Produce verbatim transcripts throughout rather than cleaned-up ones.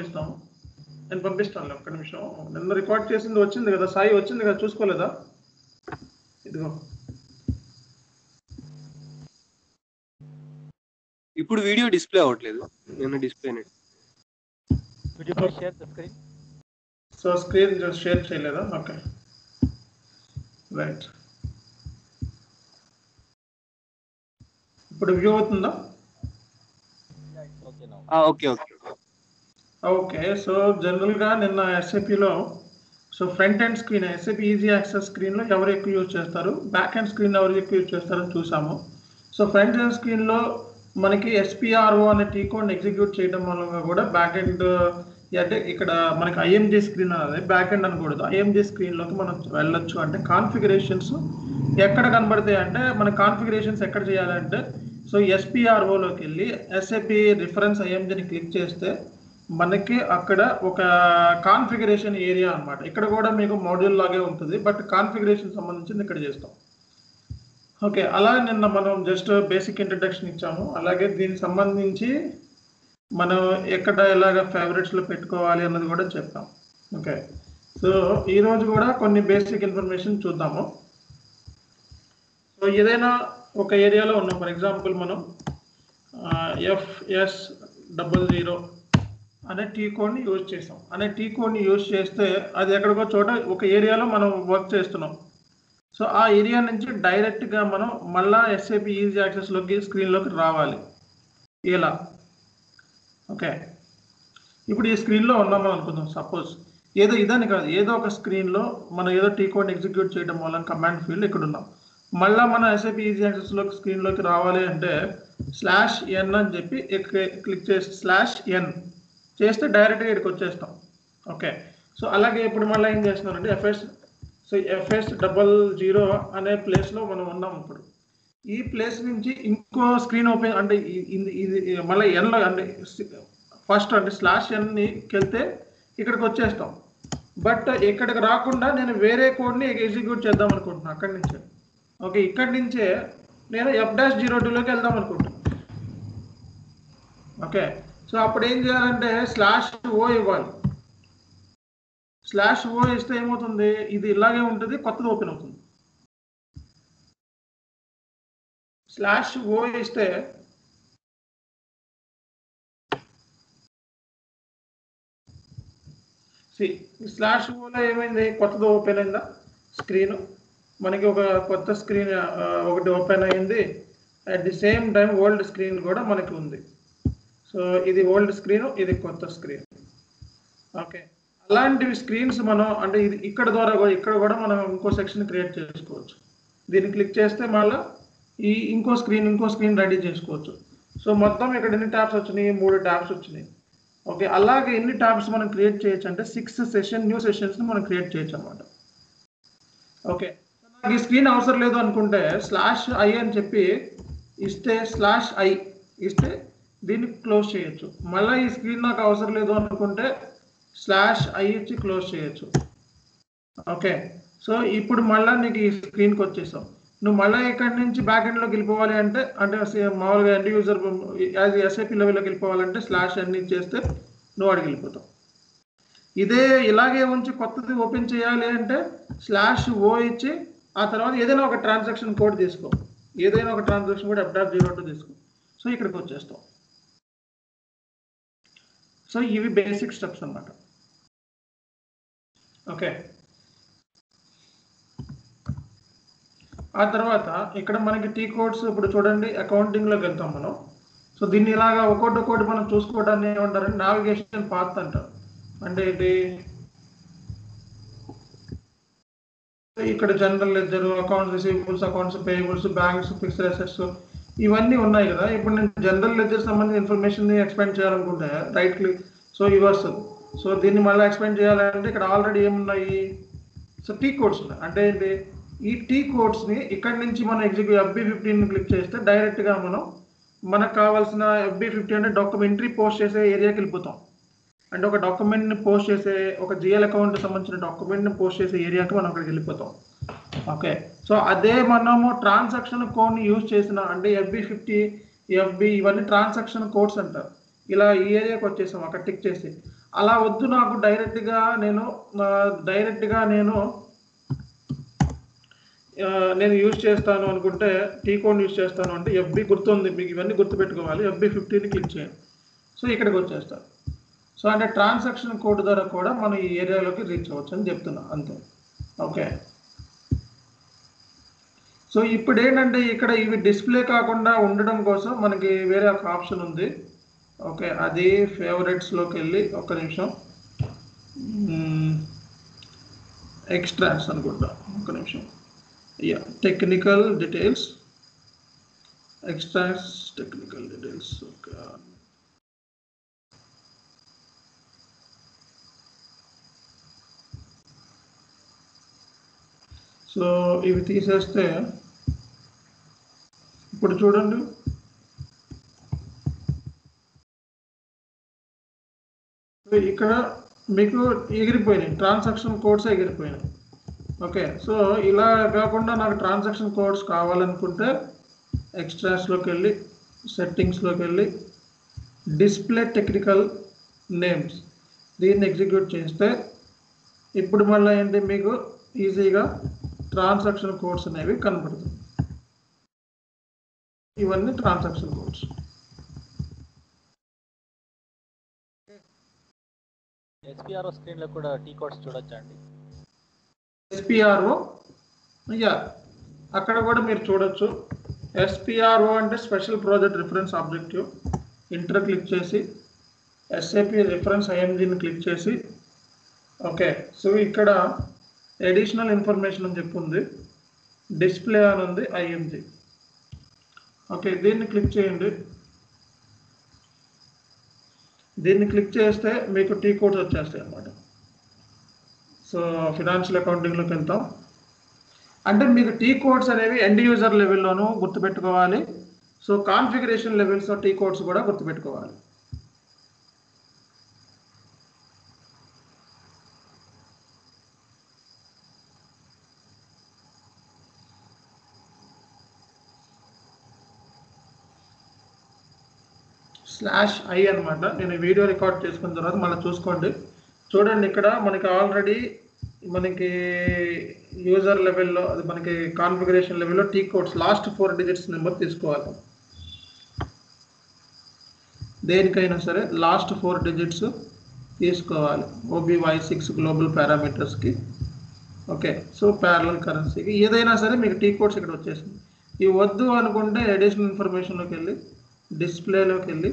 పంపిస్తాము. నేను పంపిస్తాను ఒక్క నిమిషం. నిన్న రికార్డ్ చేసింది వచ్చింది కదా, సాయి వచ్చింది కదా, చూసుకోలేదా? ఇదిగో ఇప్పుడు వీడియో డిస్ప్లే అవ్వట్లేదు. నిన్న display net video share screen, so screen share చేయలేదా? Okay right. ఇప్పుడు వ్యూ అవుతుందా? Okay okay okay. సో జనరల్గా నిన్న ఎస్ఏపిలో so front and screen SAP easy access స్క్రీన్లో ఎవరు ఎక్కువ యూజ్ చేస్తారు, బ్యాక్ అండ్ స్క్రీన్ ఎవరు ఎక్కువ యూజ్ చేస్తారో చూసాము. సో ఫ్రంట్ అండ్ స్క్రీన్లో మనకి ఎస్పిఆర్ఓ అనే టీ కోడ్ని ఎగ్జిక్యూట్ చేయడం వల్ల కూడా బ్యాక్ అండ్, అంటే ఇక్కడ మనకి ఐఎంజీ స్క్రీన్ అనేది బ్యాక్ అండ్ అనకూడదు, ఐఎంజీ స్క్రీన్లోకి మనం వెళ్ళొచ్చు. అంటే కాన్ఫిగరేషన్స్ ఎక్కడ కనబడతాయి అంటే మన కాన్ఫిగరేషన్స్ ఎక్కడ చేయాలంటే సో ఎస్పిఆర్ఓలోకి వెళ్ళి ఎస్ఏపీ రిఫరెన్స్ ఐఎంజీని క్లిక్ చేస్తే మనకి అక్కడ ఒక కాన్ఫిగరేషన్ ఏరియా అనమాట. ఇక్కడ కూడా మీకు మాడ్యూల్ లాగే ఉంటుంది, బట్ కాన్ఫిగరేషన్ సంబంధించింది ఇక్కడ చేస్తాం. ఓకే, అలా నిన్న మనం జస్ట్ బేసిక్ ఇంట్రడక్షన్ ఇచ్చాము. అలాగే దీనికి సంబంధించి మనం ఎక్కడ ఎలాగ ఫేవరెట్స్లో పెట్టుకోవాలి అన్నది కూడా చెప్తాం. ఓకే, సో ఈరోజు కూడా కొన్ని బేసిక్ ఇన్ఫర్మేషన్ చూద్దాము. సో ఏదైనా ఒక ఏరియాలో ఉన్నాం, ఫర్ ఎగ్జాంపుల్ మనం ఎఫ్ ఎస్ డబల్ జీరో అనే టీ కోడ్ని యూజ్ చేసాం. అనే టీ కోడ్ని యూజ్ చేస్తే అది ఎక్కడికో చోట ఒక ఏరియాలో మనం వర్క్ చేస్తున్నాం. సో ఆ ఏరియా నుంచి డైరెక్ట్గా మనం మళ్ళా ఎస్ఏపీ ఈజీ యాక్సెస్లోకి స్క్రీన్లోకి రావాలి. ఇలా ఓకే, ఇప్పుడు ఈ స్క్రీన్లో ఉన్నాం అనుకుందాం. సపోజ్ ఏదో ఇదని కాదు, ఏదో ఒక స్క్రీన్లో మనం ఏదో టీ కోడ్ని ఎగ్జిక్యూట్ చేయడం వల్ల కమాండ్ ఫీల్డ్ ఇక్కడ ఉన్నాం. మళ్ళీ మనం ఎస్ఏపీ ఈజీ యాక్సెస్లోకి స్క్రీన్లోకి రావాలి అంటే స్లాష్ ఎన్ అని చెప్పి క్లిక్ చేసి స్లాష్ ఎన్ చేస్తే డైరెక్ట్గా ఇక్కడికి వచ్చేస్తాం. ఓకే, సో అలాగే ఇప్పుడు మళ్ళీ ఏం చేస్తున్నామంటే FS so FS double zero అనే ప్లేస్లో మనం ఉన్నాం. ఇప్పుడు ఈ ప్లేస్ నుంచి ఇంకో స్క్రీన్ ఓపెన్ అంటే ఇది మళ్ళీ ఎన్లో అంటే ఫస్ట్ అంటే స్లాష్ ఎన్నికి వెళ్తే ఇక్కడికి వచ్చేస్తాం. బట్ ఇక్కడికి రాకుండా నేను వేరే కోడ్ని ఎగ్జిక్యూట్ చేద్దాం అనుకుంటున్నాను అక్కడి నుంచే. ఓకే, ఇక్కడి నుంచే నేను ఎఫ్ డాష్ జీరో టూలోకి వెళ్దాం అనుకుంటున్నాను. ఓకే, సో అప్పుడు ఏం చేయాలంటే స్లాష్ ఓ ఇవ్వాలి. స్లాష్ ఓ ఇస్తే ఏమవుతుంది, ఇది ఇలాగే ఉంటుంది, కొత్తది ఓపెన్ అవుతుంది. స్లాష్ ఓ ఇస్తే స్లాష్ ఓలో ఏమైంది, కొత్తది ఓపెన్ అయిందా స్క్రీన్, మనకి ఒక కొత్త స్క్రీన్ ఒకటి ఓపెన్ అయింది. At the same time old screen కూడా మనకి ఉంది. సో ఇది ఓల్డ్ స్క్రీన్, ఇది కొత్త స్క్రీన్. ఓకే, అలాంటివి స్క్రీన్స్ మనం అంటే ఇది ఇక్కడ ద్వారా కూడా ఇక్కడ కూడా మనం ఇంకో సెక్షన్ క్రియేట్ చేసుకోవచ్చు. దీన్ని క్లిక్ చేస్తే మళ్ళీ ఈ ఇంకో స్క్రీన్ ఇంకో స్క్రీన్ రెడీ చేసుకోవచ్చు. సో మొత్తం ఇక్కడ ఎన్ని ట్యాబ్స్ వచ్చినాయి, మూడు ట్యాబ్స్ వచ్చినాయి. ఓకే, అలాగే ఎన్ని ట్యాబ్స్ మనం క్రియేట్ చేయొచ్చు అంటే సిక్స్ సెషన్ న్యూ సెషన్స్ని మనం క్రియేట్ చేయొచ్చు అనమాట. ఓకే, నాకు ఈ స్క్రీన్ అవసరం లేదు అనుకుంటే స్లాష్ ఐ అని చెప్పి ఇస్తే స్లాష్ ఐ ఇస్తే దీన్ని క్లోజ్ చేయొచ్చు. మళ్ళీ ఈ స్క్రీన్ నాకు అవసరం లేదు అనుకుంటే స్లాష్ ఐ ఇచ్చి క్లోజ్ చేయొచ్చు. ఓకే, సో ఇప్పుడు మళ్ళీ నీకు ఈ స్క్రీన్కి వచ్చేసాం. నువ్వు మళ్ళీ ఇక్కడి నుంచి బ్యాక్ ఎండ్లోకి వెళ్ళిపోవాలి అంటే అంటే మామూలుగా ఎండ్ యూజర్ యాజ్ ఎస్ఐపి లెవెల్లోకి వెళ్ళిపోవాలంటే స్లాష్ అన్ని ఇచ్చేస్తే నువ్వు అడిగి వెళ్ళిపోతావు. ఇదే ఇలాగే ఉంచి కొత్తది ఓపెన్ చేయాలి అంటే స్లాష్ ఓ ఇచ్చి ఆ తర్వాత ఏదైనా ఒక ట్రాన్సాక్షన్ కోడ్ తీసుకో, ఏదైనా ఒక ట్రాన్సాక్షన్ కోడ్ అప్డాప్ జీరో టూ తీసుకో. సో ఇక్కడికి వచ్చేస్తాం. సో ఇవి బేసిక్ స్టెప్స్ అన్నమాట. ఓకే, ఆ తర్వాత ఇక్కడ మనకి టీ కోడ్స్ ఇప్పుడు చూడండి అకౌంటింగ్లోకి వెళ్తాం మనం. సో దీన్ని ఇలాగా ఒకటి ఒకటి మనం చూసుకోవడానికి ఏమంటారంటే నావిగేషన్ పాత్ అంటారు. అంటే ఏంటి, ఇక్కడ general ledger, accounts receivables, accounts payables, banks, fixed assets ఇవన్నీ ఉన్నాయి కదా. ఇప్పుడు నేను జనరల్ లెడ్జర్ సంబంధించిన ఇన్ఫర్మేషన్ ఎక్స్పాండ్ చేయాలనుకుంటే right click so reverse. So దీన్ని మళ్ళీ ఎక్స్పాండ్ చేయాలంటే ఇక్కడ ఆల్రెడీ ఏమున్నాయి, సో టీ కోడ్స్ ఉన్నాయి. అంటే ఏంటి, ఈ టీ కోడ్స్ని ఇక్కడ నుంచి మనం execute F B fifteen click చేస్తే డైరెక్ట్గా మనం మనకు కావాల్సిన ఎఫ్ బి ఫిఫ్టీన్ అంటే డాక్యుమెంటరీ పోస్ట్ చేసే ఏరియాకి వెళ్ళిపోతాం. అంటే ఒక డాక్యుమెంట్ని పోస్ట్ చేసే ఒక జిఎల్ అకౌంట్కి సంబంధించిన డాక్యుమెంట్ని పోస్ట్ చేసే ఏరియాకి మనం అక్కడికి వెళ్ళిపోతాం. ఓకే, సో అదే మనము ట్రాన్సాక్షన్ కోడ్ని యూజ్ చేసిన అంటే ఎఫ్బి ఫిఫ్టీ ఎఫ్బి ఇవన్నీ ట్రాన్సాక్షన్ కోడ్స్ అంటారు. ఇలా ఈ ఏరియాకి వచ్చేసాం. అక్కడ టిక్ చేసి అలా వద్దు నాకు డైరెక్ట్గా నేను డైరెక్ట్గా నేను నేను యూజ్ చేస్తాను అనుకుంటే టీ కోడ్ యూజ్ చేస్తాను అంటే ఎఫ్బీ గుర్తుంది, మీకు ఇవన్నీ గుర్తుపెట్టుకోవాలి. ఎఫ్బీ ఫిఫ్టీని క్లిక్ చేయండి. సో ఇక్కడికి వచ్చేస్తాను. సో అంటే ట్రాన్సాక్షన్ కోడ్ ద్వారా కూడా మనం ఈ ఏరియాలోకి రీచ్ అవ్వచ్చు అని చెప్తున్నాం, అంతే. ఓకే, సో ఇప్పుడు ఏంటంటే ఇక్కడ ఇవి డిస్ప్లే కాకుండా ఉండడం కోసం మనకి వేరే ఒక ఆప్షన్ ఉంది. ఓకే, అది ఫేవరెట్స్లోకి వెళ్ళి ఒక్క నిమిషం ఎక్స్ట్రాక్ట్స్ అనుకుంటా, ఒక్క నిమిషం yeah technical details extracts technical details. Okay, so ఇవి తీసేస్తే ఇప్పుడు చూడండి ఇక్కడ మీకు ఎగిరిపోయినాయి ట్రాన్సాక్షన్ కోడ్స్ ఎగిరిపోయినాయి. ఓకే, సో ఇలా కాకుండా నాకు ట్రాన్సాక్షన్ కోడ్స్ కావాలనుకుంటే ఎక్స్ట్రాస్లోకి వెళ్ళి సెట్టింగ్స్లోకి వెళ్ళి డిస్ప్లే టెక్నికల్ నేమ్స్ దీన్ని ఎగ్జిక్యూట్ చేస్తే ఇప్పుడు మళ్ళీ ఏంటి మీకు ఈజీగా ట్రాన్సాక్షన్ కోడ్స్ అనేవి కనబడుతుంది. ఇవన్నీ ట్రాన్సాక్షన్ కోడ్స్. ఎస్పిఆర్ఓ స్క్రీన్ లో కూడా టీ కోడ్స్ చూడొచ్చండి. ఎస్పిఆర్ఓ యా అక్కడ కూడా మీరు చూడొచ్చు. ఎస్పిఆర్ఓ అంటే special project reference objective. Enter click చేసి ఎస్ఏపి రిఫరెన్స్ ఐఎంజీని క్లిక్ చేసి ఓకే, సో ఇక్కడ అడిషనల్ ఇన్ఫర్మేషన్ అని చెప్పి ఉంది, డిస్ప్లే అని ఉంది, ఐఎంజీ. ఓకే, దీన్ని క్లిక్ చేయండి. దీన్ని క్లిక్ చేస్తే మీకు టీ కోడ్స్ వచ్చేస్తాయి అన్నమాట. సో ఫినాన్షియల్ అకౌంటింగ్లోకి వెళ్తాం. అంటే మీకు టీ కోడ్స్ అనేవి ఎండ్ యూజర్ లెవెల్లోనూ గుర్తుపెట్టుకోవాలి. సో కాన్ఫిగరేషన్ లెవెల్స్లో టీ కోడ్స్ కూడా గుర్తుపెట్టుకోవాలి. స్లాష్ ఐ అనమాట. నేను వీడియో రికార్డ్ చేసుకున్న తర్వాత మళ్ళీ చూసుకోండి. చూడండి ఇక్కడ మనకి ఆల్రెడీ మనకి యూజర్ లెవెల్లో అది మనకి కాన్ఫిగరేషన్ లెవెల్లో T codes last four digits number తీసుకోవాలి. దేనికైనా సరే లాస్ట్ ఫోర్ డిజిట్స్ తీసుకోవాలి ఓబీ వై సిక్స్ గ్లోబల్ పారామీటర్స్కి. ఓకే, సో ప్యారలల్ కరెన్సీకి ఏదైనా సరే మీకు టీ కోడ్స్ ఇక్కడ వచ్చేసింది. ఇవి వద్దు అనుకుంటే అడిషనల్ ఇన్ఫర్మేషన్లోకి వెళ్ళి డిస్ప్లేలోకి వెళ్ళి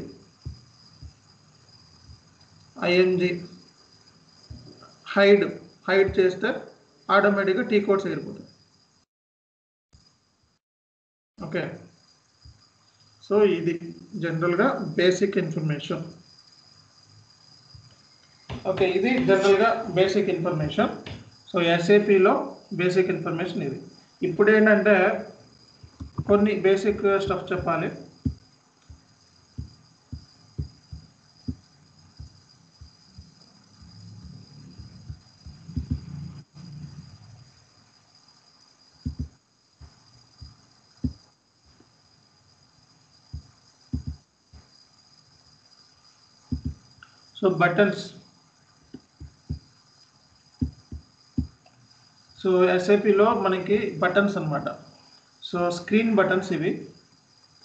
ఐఎంజీ హైడ్ హైడ్ చేస్తే ఆటోమేటిక్గా టీ కోడ్స్ ఎగిరిపోతాయి. ఓకే, సో ఇది జనరల్గా బేసిక్ ఇన్ఫర్మేషన్. ఓకే, ఇది జనరల్గా బేసిక్ ఇన్ఫర్మేషన్. సో ఎస్ఏపిలో బేసిక్ ఇన్ఫర్మేషన్ ఇది. ఇప్పుడు ఏంటంటే కొన్ని బేసిక్ స్టఫ్ చెప్పాలి. So buttons. So S A P లో మనకి బటన్స్ అన్నమాట. సో స్క్రీన్ బటన్స్ ఇవి.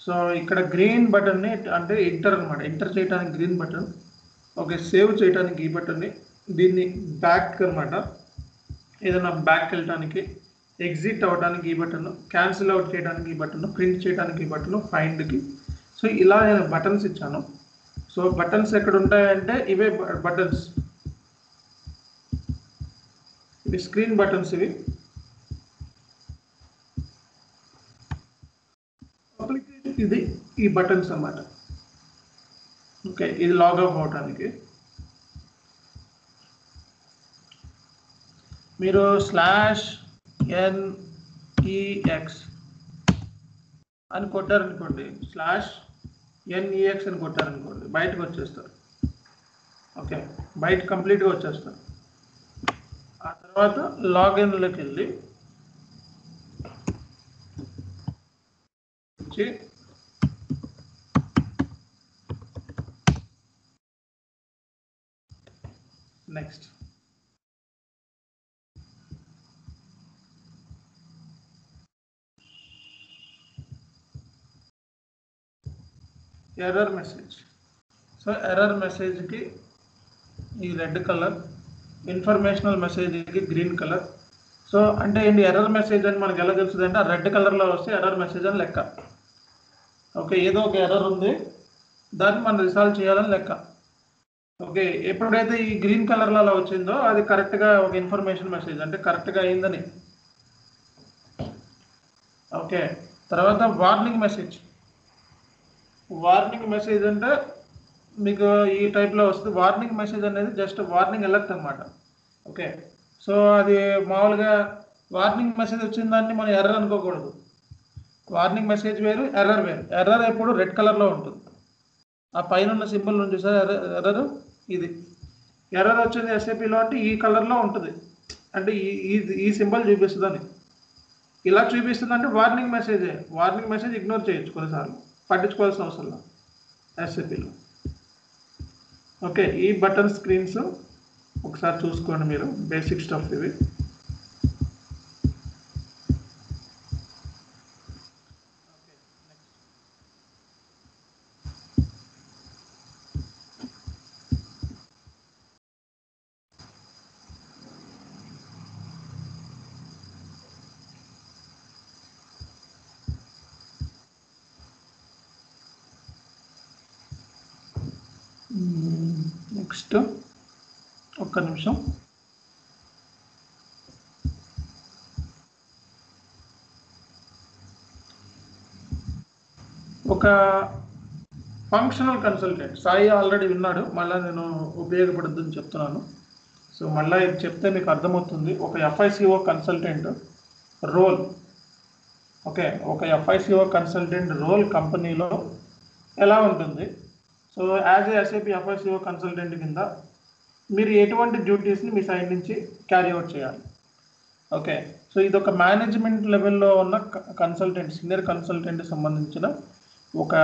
సో ఇక్కడ గ్రీన్ బటన్ని అంటే ఎంటర్ అన్నమాట. ఎంటర్ చేయడానికి గ్రీన్ బటన్, ఓకే సేవ్ చేయడానికి ఈ బటన్ని, దీన్ని బ్యాక్ అన్నమాట, ఏదైనా బ్యాక్ వెళ్ళడానికి, ఎగ్జిట్ అవ్వడానికి ఈ బటన్, క్యాన్సిల్ అవుట్ చేయడానికి ఈ బటన్, ప్రింట్ చేయడానికి ఈ బటన్, ఫైండ్కి. సో ఇలా నేను బటన్స్ ఇచ్చాను. సో బటన్స్ ఎక్కడ ఉంటాయంటే ఇవే బటన్స్, ఇవి స్క్రీన్ బటన్స్ ఇవి. ఇది ఈ బటన్స్ అన్నమాట. ఓకే, ఇది లాగౌట్ అవడానికి మీరు స్లాష్ ఎన్ఈఎక్స్ అని కొట్టారనుకోండి, స్లాష్ ఎన్ఈఎక్స్ అని కొట్టారనుకోండి బయటకు వచ్చేస్తారు. ఓకే, బయట కంప్లీట్గా వచ్చేస్తారు. ఆ తర్వాత లాగిన్లోకి వెళ్ళి వచ్చి Next. Error message. So error message ki red color, informational message ki green color. So ante indi error message ani manaku ela telustadante red color lo vaste error message ani lekka. Okay, edo oka error undi danni mana resolve cheyalani lekka. Okay, eppudaithe ee green color lo ala vachindo adi correct ga oka information message ante correct ga ayindani. Okay, tarvata warning message. Warning message అంటే మీకు ఈ టైప్లో వస్తుంది. Warning message అనేది just warning alert అనమాట. Okay, so అది మామూలుగా warning message వచ్చిన దాన్ని మనం ఎర్రర్ అనుకోకూడదు. వార్నింగ్ మెసేజ్ వేరు, ఎర్రర్ వేరు. ఎర్రర్ ఎప్పుడు రెడ్ కలర్లో ఉంటుంది. ఆ పైన ఉన్న సింబల్ నుంచి సార్ ఎర్రర్ ఎర్రర్ ఇది ఎర్రర్ వచ్చింది ఎస్ఏపీలో అంటే ఈ కలర్లో ఉంటుంది, అంటే ఈ ఈ సింబల్ చూపిస్తుందని. ఇలా చూపిస్తుందంటే వార్నింగ్ మెసేజే. వార్నింగ్ మెసేజ్ ఇగ్నోర్ చేయొచ్చు, కొన్నిసార్లు పట్టించుకోవాల్సిన అవసరం లేదు ఎస్ఏపీలో. ఓకే, ఈ బటన్ స్క్రీన్స్ ఒకసారి చూసుకోండి మీరు, బేసిక్ స్టఫ్ ఇవి. నెక్స్ట్ ఒక్క నిమిషం. ఒక ఫంక్షనల్ కన్సల్టెంట్ సాయి ఆల్రెడీ విన్నాడు, మళ్ళీ నేను ఉపయోగపడుతుందని చెప్తున్నాను. సో మళ్ళీ ఇది చెప్తే మీకు అర్థమవుతుంది. ఒక ఎఫ్ఐసిఓ కన్సల్టెంట్ రోల్. ఓకే, ఒక ఎఫ్ఐసిఓ కన్సల్టెంట్ రోల్ కంపెనీలో ఎలా ఉంటుంది? So as a SAP FICO consultant కింద మీరు ఎటువంటి డ్యూటీస్ని మీ సైడ్ నుంచి క్యారీ అవుట్ చేయాలి? ఓకే, సో ఇది ఒక మేనేజ్మెంట్ లెవెల్లో ఉన్న కన్సల్టెంట్, సీనియర్ కన్సల్టెంట్కి సంబంధించిన ఒక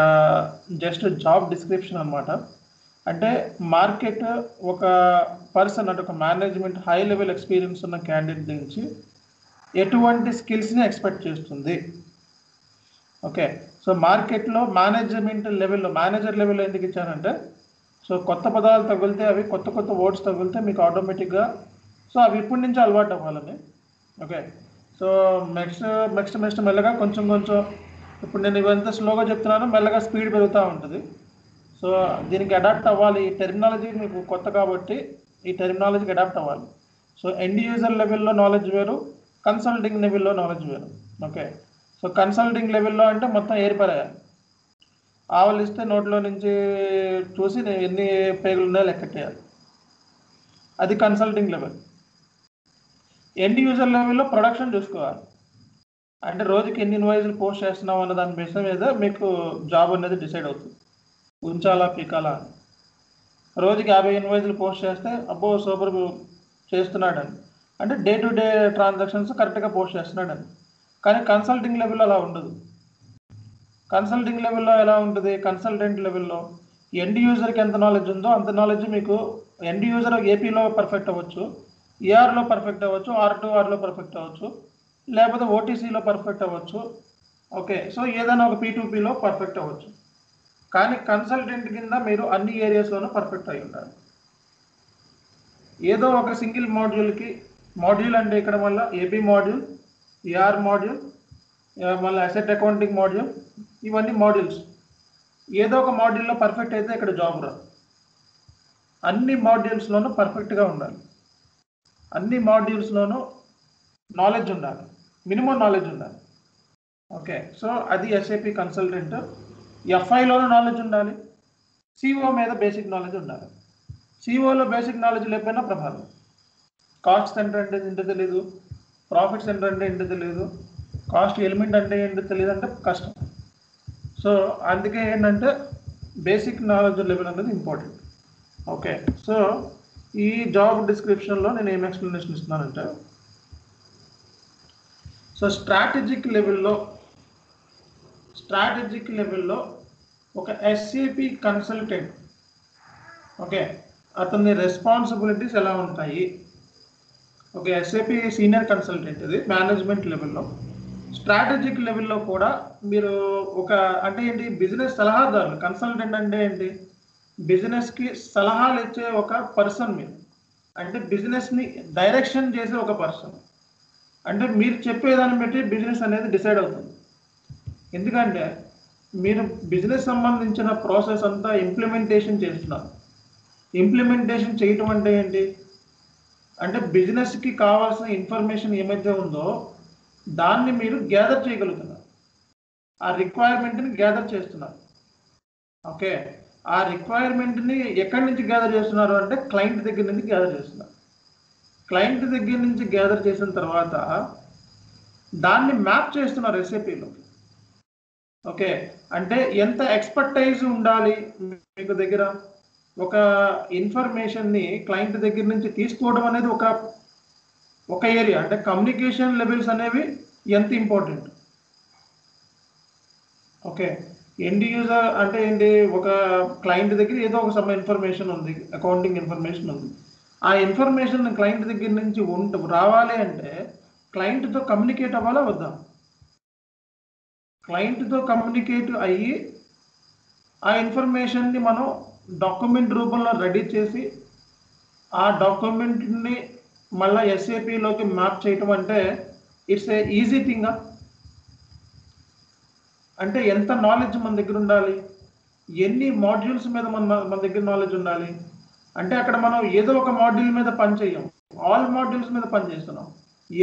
జస్ట్ జాబ్ డిస్క్రిప్షన్ అనమాట. అంటే మార్కెట్ ఒక పర్సన్, అంటే ఒక మేనేజ్మెంట్ హై లెవెల్ ఎక్స్పీరియన్స్ ఉన్న క్యాండిడేట్ నుంచి ఎటువంటి స్కిల్స్ని ఎక్స్పెక్ట్ చేస్తుంది? ఓకే, సో మార్కెట్లో మేనేజ్మెంట్ లెవెల్లో, మేనేజర్ లెవెల్లో ఎందుకు ఇచ్చానంటే, సో కొత్త పదాలు తగిలితే, అవి కొత్త కొత్త వర్డ్స్ తగిలితే మీకు ఆటోమేటిక్గా సో అవి ఇప్పటి నుంచి అలవాటు అవ్వాలని. Okay, so next next next మెల్లగా కొంచెం కొంచెం, ఇప్పుడు నేను ఇవంతా స్లోగా చెప్తున్నాను, మెల్లగా స్పీడ్ పెరుగుతూ ఉంటుంది. సో దీనికి అడాప్ట్ అవ్వాలి. ఈ టెర్మినాలజీ మీకు కొత్త కాబట్టి ఈ టెర్మినాలజీకి అడాప్ట్ అవ్వాలి. సో ఎండ్ యూజర్ లెవెల్లో నాలెడ్జ్ వేరు, కన్సల్టింగ్ లెవెల్లో నాలెడ్జ్ వేరు. ఓకే, సో కన్సల్టింగ్ లెవెల్లో అంటే మొత్తం ఏర్పడేయాలి. ఆవులు ఇస్తే నోట్లో నుంచి చూసి నేను ఎన్ని పేగులు ఉన్నాయో లెక్కట్టేయాలి, అది కన్సల్టింగ్ లెవెల్. ఎండ్ యూజర్ లెవెల్లో ప్రొడక్షన్ చూసుకోవాలి, అంటే రోజుకి ఎన్ని ఇన్వాయిస్లు పోస్ట్ చేస్తున్నాం అన్న దాని బేస్ మీద మీకు జాబ్ అనేది డిసైడ్ అవుతుంది, ఉంచాలా పీకాలా అని. రోజుకి యాభై ఇన్వాయిస్లు పోస్ట్ చేస్తే అబ్బో సూపర్ చేస్తున్నాడని, అంటే డే టు డే ట్రాన్సాక్షన్స్ కరెక్ట్గా పోస్ట్ చేస్తున్నాడని. కానీ కన్సల్టింగ్ లెవెల్లో అలా ఉండదు. కన్సల్టింగ్ లెవెల్లో ఎలా ఉంటుంది? కన్సల్టెంట్ లెవెల్లో ఎండ్ యూజర్కి ఎంత నాలెడ్జ్ ఉందో అంత నాలెడ్జ్ మీకు ఎండ్ యూజర్ ఏపీలో పర్ఫెక్ట్ అవ్వచ్చు, ఈఆర్లో పర్ఫెక్ట్ అవ్వచ్చు, ఆర్ టు ఆర్లో పర్ఫెక్ట్ అవ్వచ్చు, లేకపోతే ఓటీసీలో పర్ఫెక్ట్ అవ్వచ్చు. ఓకే, సో ఏదైనా ఒక పీటూపీలో పర్ఫెక్ట్ అవ్వచ్చు. కానీ కన్సల్టెంట్ కింద మీరు అన్ని ఏరియాస్లోనూ పర్ఫెక్ట్ అయి ఉండాలి. ఏదో ఒక సింగిల్ మాడ్యూల్కి, మాడ్యూల్ అంటే ఇక్కడ వల్ల ఏబీ మాడ్యూల్, ఈఆర్ మాడ్యూల్, మళ్ళీ అసెట్ అకౌంటింగ్ మాడ్యూల్, ఇవన్నీ మాడ్యూల్స్. ఏదో ఒక మాడ్యూల్లో పర్ఫెక్ట్ అయితే ఇక్కడ జాబ్ రాదు. అన్ని మాడ్యూల్స్లోనూ పర్ఫెక్ట్గా ఉండాలి, అన్ని మాడ్యూల్స్లోనూ నాలెడ్జ్ ఉండాలి, మినిమం నాలెడ్జ్ ఉండాలి. ఓకే, సో అది ఎస్ఏపీ కన్సల్టెంట్. ఎఫ్ఐలోనూ నాలెడ్జ్ ఉండాలి, సిఓ మీద బేసిక్ నాలెడ్జ్ ఉండాలి. సిఓలో బేసిక్ నాలెడ్జ్ లేకపోయినా ప్రభావం. కాస్ట్ సెంటర్ అంటే ఏంటో తెలీదు, ప్రాఫిట్ సెంటర్ అంటే ఏంటో తెలియదు, కాస్ట్ ఎలిమెంట్ అంటే ఏంటో తెలియదు అంటే కష్టం. సో అందుకే ఏంటంటే బేసిక్ నాలెడ్జ్ లెవెల్ అనేది ఇంపార్టెంట్. ఓకే, సో ఈ జాబ్ డిస్క్రిప్షన్లో నేను ఏం ఎక్స్ప్లెనేషన్ ఇస్తున్నానంటే, సో స్ట్రాటజిక్ లెవెల్లో, స్ట్రాటజిక్ లెవెల్లో ఒక ఎస్ఏపీ కన్సల్టెంట్. ఓకే, అతని రెస్పాన్సిబిలిటీస్ ఎలా ఉంటాయి? ఓకే, ఎస్ఏపీ సీనియర్ కన్సల్టెంట్, ఇది మేనేజ్మెంట్ లెవెల్లో, స్ట్రాటజిక్ లెవెల్లో కూడా మీరు ఒక అంటే ఏంటి బిజినెస్ సలహాదారులు. కన్సల్టెంట్ అంటే ఏంటి? బిజినెస్కి సలహాలు ఇచ్చే ఒక పర్సన్ మీరు, అంటే బిజినెస్ని డైరెక్షన్ చేసే ఒక పర్సన్. అంటే మీరు చెప్పేదాన్ని బట్టి బిజినెస్ అనేది డిసైడ్ అవుతుంది. ఎందుకంటే మీరు బిజినెస్ సంబంధించిన ప్రాసెస్ అంతా ఇంప్లిమెంటేషన్ చేస్తున్నారు. ఇంప్లిమెంటేషన్ చేయటం అంటే ఏంటి అంటే బిజినెస్కి కావాల్సిన ఇన్ఫర్మేషన్ ఏమైతే ఉందో దాన్ని మీరు గ్యాదర్ చేయగలుగుతున్నారు, ఆ రిక్వైర్మెంట్ని గ్యాదర్ చేస్తున్నారు. ఓకే, ఆ రిక్వైర్మెంట్ని ఎక్కడి నుంచి గ్యాదర్ చేస్తున్నారు అంటే క్లయింట్ దగ్గర నుంచి గ్యాదర్ చేస్తున్నారు. క్లయింట్ దగ్గర నుంచి గ్యాదర్ చేసిన తర్వాత దాన్ని మ్యాప్ చేస్తున్నారు ఎస్ఏపీలో. ఓకే, అంటే ఎంత ఎక్స్పర్టైజ్ ఉండాలి మీకు దగ్గర? ఒక ఇన్ఫర్మేషన్ని క్లయింట్ దగ్గర నుంచి తీసుకోవడం అనేది ఒక ఒక ఏరియా, అంటే కమ్యూనికేషన్ లెవెల్స్ అనేవి ఎంత ఇంపార్టెంట్. ఓకే, ఎండ్ యూజర్ అంటే ఏంటి, ఒక క్లయింట్ దగ్గర ఏదో ఒక సమ ఇన్ఫర్మేషన్ ఉంది, అకౌంటింగ్ ఇన్ఫర్మేషన్ ఉంది. ఆ ఇన్ఫర్మేషన్ క్లయింట్ దగ్గర నుంచి ఉంట రావాలి అంటే క్లయింట్తో కమ్యూనికేట్ అవ్వాలా వద్దా? క్లయింట్తో కమ్యూనికేట్ అయ్యి ఆ ఇన్ఫర్మేషన్ని మనం డాక్యుమెంట్ రూపంలో రెడీ చేసి ఆ డాక్యుమెంట్ని మళ్ళీ ఎస్ఏపీలోకి మ్యాప్ చేయటం అంటే ఇట్స్ ఏ ఈజీ థింగా? అంటే ఎంత నాలెడ్జ్ మన దగ్గర ఉండాలి, ఎన్ని మాడ్యూల్స్ మీద మన మన దగ్గర నాలెడ్జ్ ఉండాలి? అంటే అక్కడ మనం ఏదో ఒక మాడ్యూల్ మీద పని చేయం, ఆల్ మాడ్యూల్స్ మీద పని చేస్తున్నాం.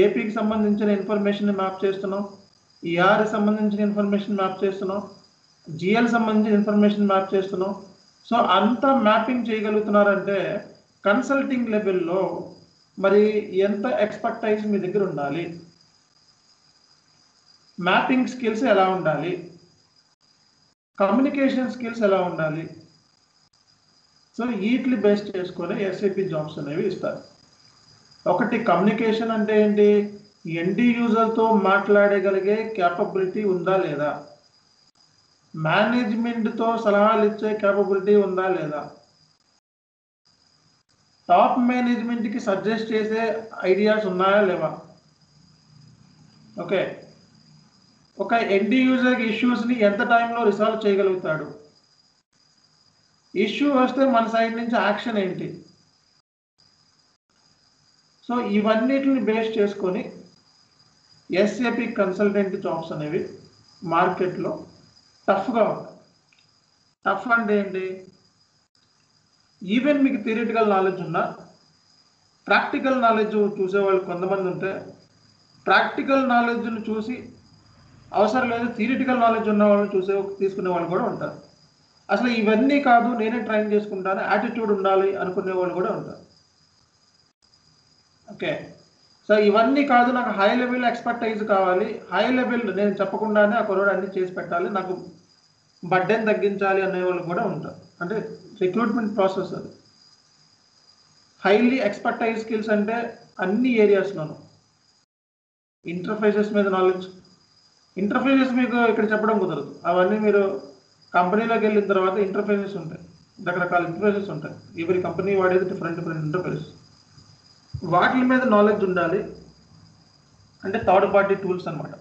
ఏపీకి సంబంధించిన ఇన్ఫర్మేషన్ని మ్యాప్ చేస్తున్నాం, ఈఆర్కి సంబంధించిన ఇన్ఫర్మేషన్ మ్యాప్ చేస్తున్నాం, జిఎల్ సంబంధించిన ఇన్ఫర్మేషన్ మ్యాప్ చేస్తున్నాం. సో అంతా మ్యాపింగ్ చేయగలుగుతున్నారంటే కన్సల్టింగ్ లెవెల్లో మరి ఎంత ఎక్స్పర్టైజ్ మీ దగ్గర ఉండాలి, మ్యాపింగ్ స్కిల్స్ ఎలా ఉండాలి, కమ్యూనికేషన్ స్కిల్స్ ఎలా ఉండాలి? సో వీటిని బేస్ చేసుకొని ఎస్ఏపీ జాబ్స్ అనేవి ఇస్తారు. ఒకటి కమ్యూనికేషన్ అంటే ఏంటి, ఎండి యూజర్తో మాట్లాడగలిగే క్యాపబిలిటీ ఉందా లేదా, మేనేజ్మెంట్తో సలహాలు ఇచ్చే క్యాపబిలిటీ ఉందా లేదా, టాప్ మేనేజ్మెంట్కి సజెస్ట్ చేసే ఐడియాస్ ఉన్నాయా లేవా? ఓకే, ఒక ఎండి యూజర్ ఇష్యూస్ని ఎంత టైంలో రిసాల్వ్ చేయగలుగుతాడు, ఇష్యూ వస్తే మన సైడ్ నుంచి యాక్షన్ ఏంటి? సో ఇవన్నిటిని బేస్ చేసుకొని ఎస్ఏపీ కన్సల్టెంట్ జాబ్స్ అనేవి మార్కెట్లో టఫ్గా ఉంటాయి. టఫ్ అంటే ఏంటి, ఈవెన్ మీకు థియరిటికల్ నాలెడ్జ్ ఉన్నా ప్రాక్టికల్ నాలెడ్జ్ చూసేవాళ్ళు కొంతమంది ఉంటే ప్రాక్టికల్ నాలెడ్జ్ను చూసి అవసరం లేదు థియరిటికల్ నాలెడ్జ్ ఉన్న వాళ్ళని చూసే తీసుకునే వాళ్ళు కూడా ఉంటారు. అసలు ఇవన్నీ కాదు నేనే ట్రైన్ చేసుకుంటాను యాటిట్యూడ్ ఉండాలి అనుకునే వాళ్ళు కూడా ఉంటారు. ఓకే, సో ఇవన్నీ కాదు నాకు హై లెవెల్ ఎక్స్పర్టైజ్ కావాలి, హై లెవెల్ నేను చెప్పకుండానే ఆ కొరడు అన్నీ చేసి పెట్టాలి, నాకు బర్డెన్ తగ్గించాలి అనేవాళ్ళు కూడా ఉంటారు. అంటే రిక్రూట్మెంట్ ప్రాసెస్ అది. హైలీ ఎక్స్పర్టైజ్ స్కిల్స్ అంటే అన్ని ఏరియాస్లోనూ ఇంటర్ఫేసెస్ మీద నాలెడ్జ్. ఇంటర్ఫేసెస్ మీకు ఇక్కడ చెప్పడం కుదరదు, అవన్నీ మీరు కంపెనీలోకి వెళ్ళిన తర్వాత ఇంటర్ఫేసెస్ ఉంటాయి, రకరకాల ఇంటర్ఫేసెస్ ఉంటాయి, ఎవరి కంపెనీ వాడేది డిఫరెంట్ డిఫరెంట్ ఇంటర్ఫేసెస్. వాటి మీద నాలెడ్జ్ ఉండాలి, అంటే థర్డ్ పార్టీ టూల్స్ అనమాట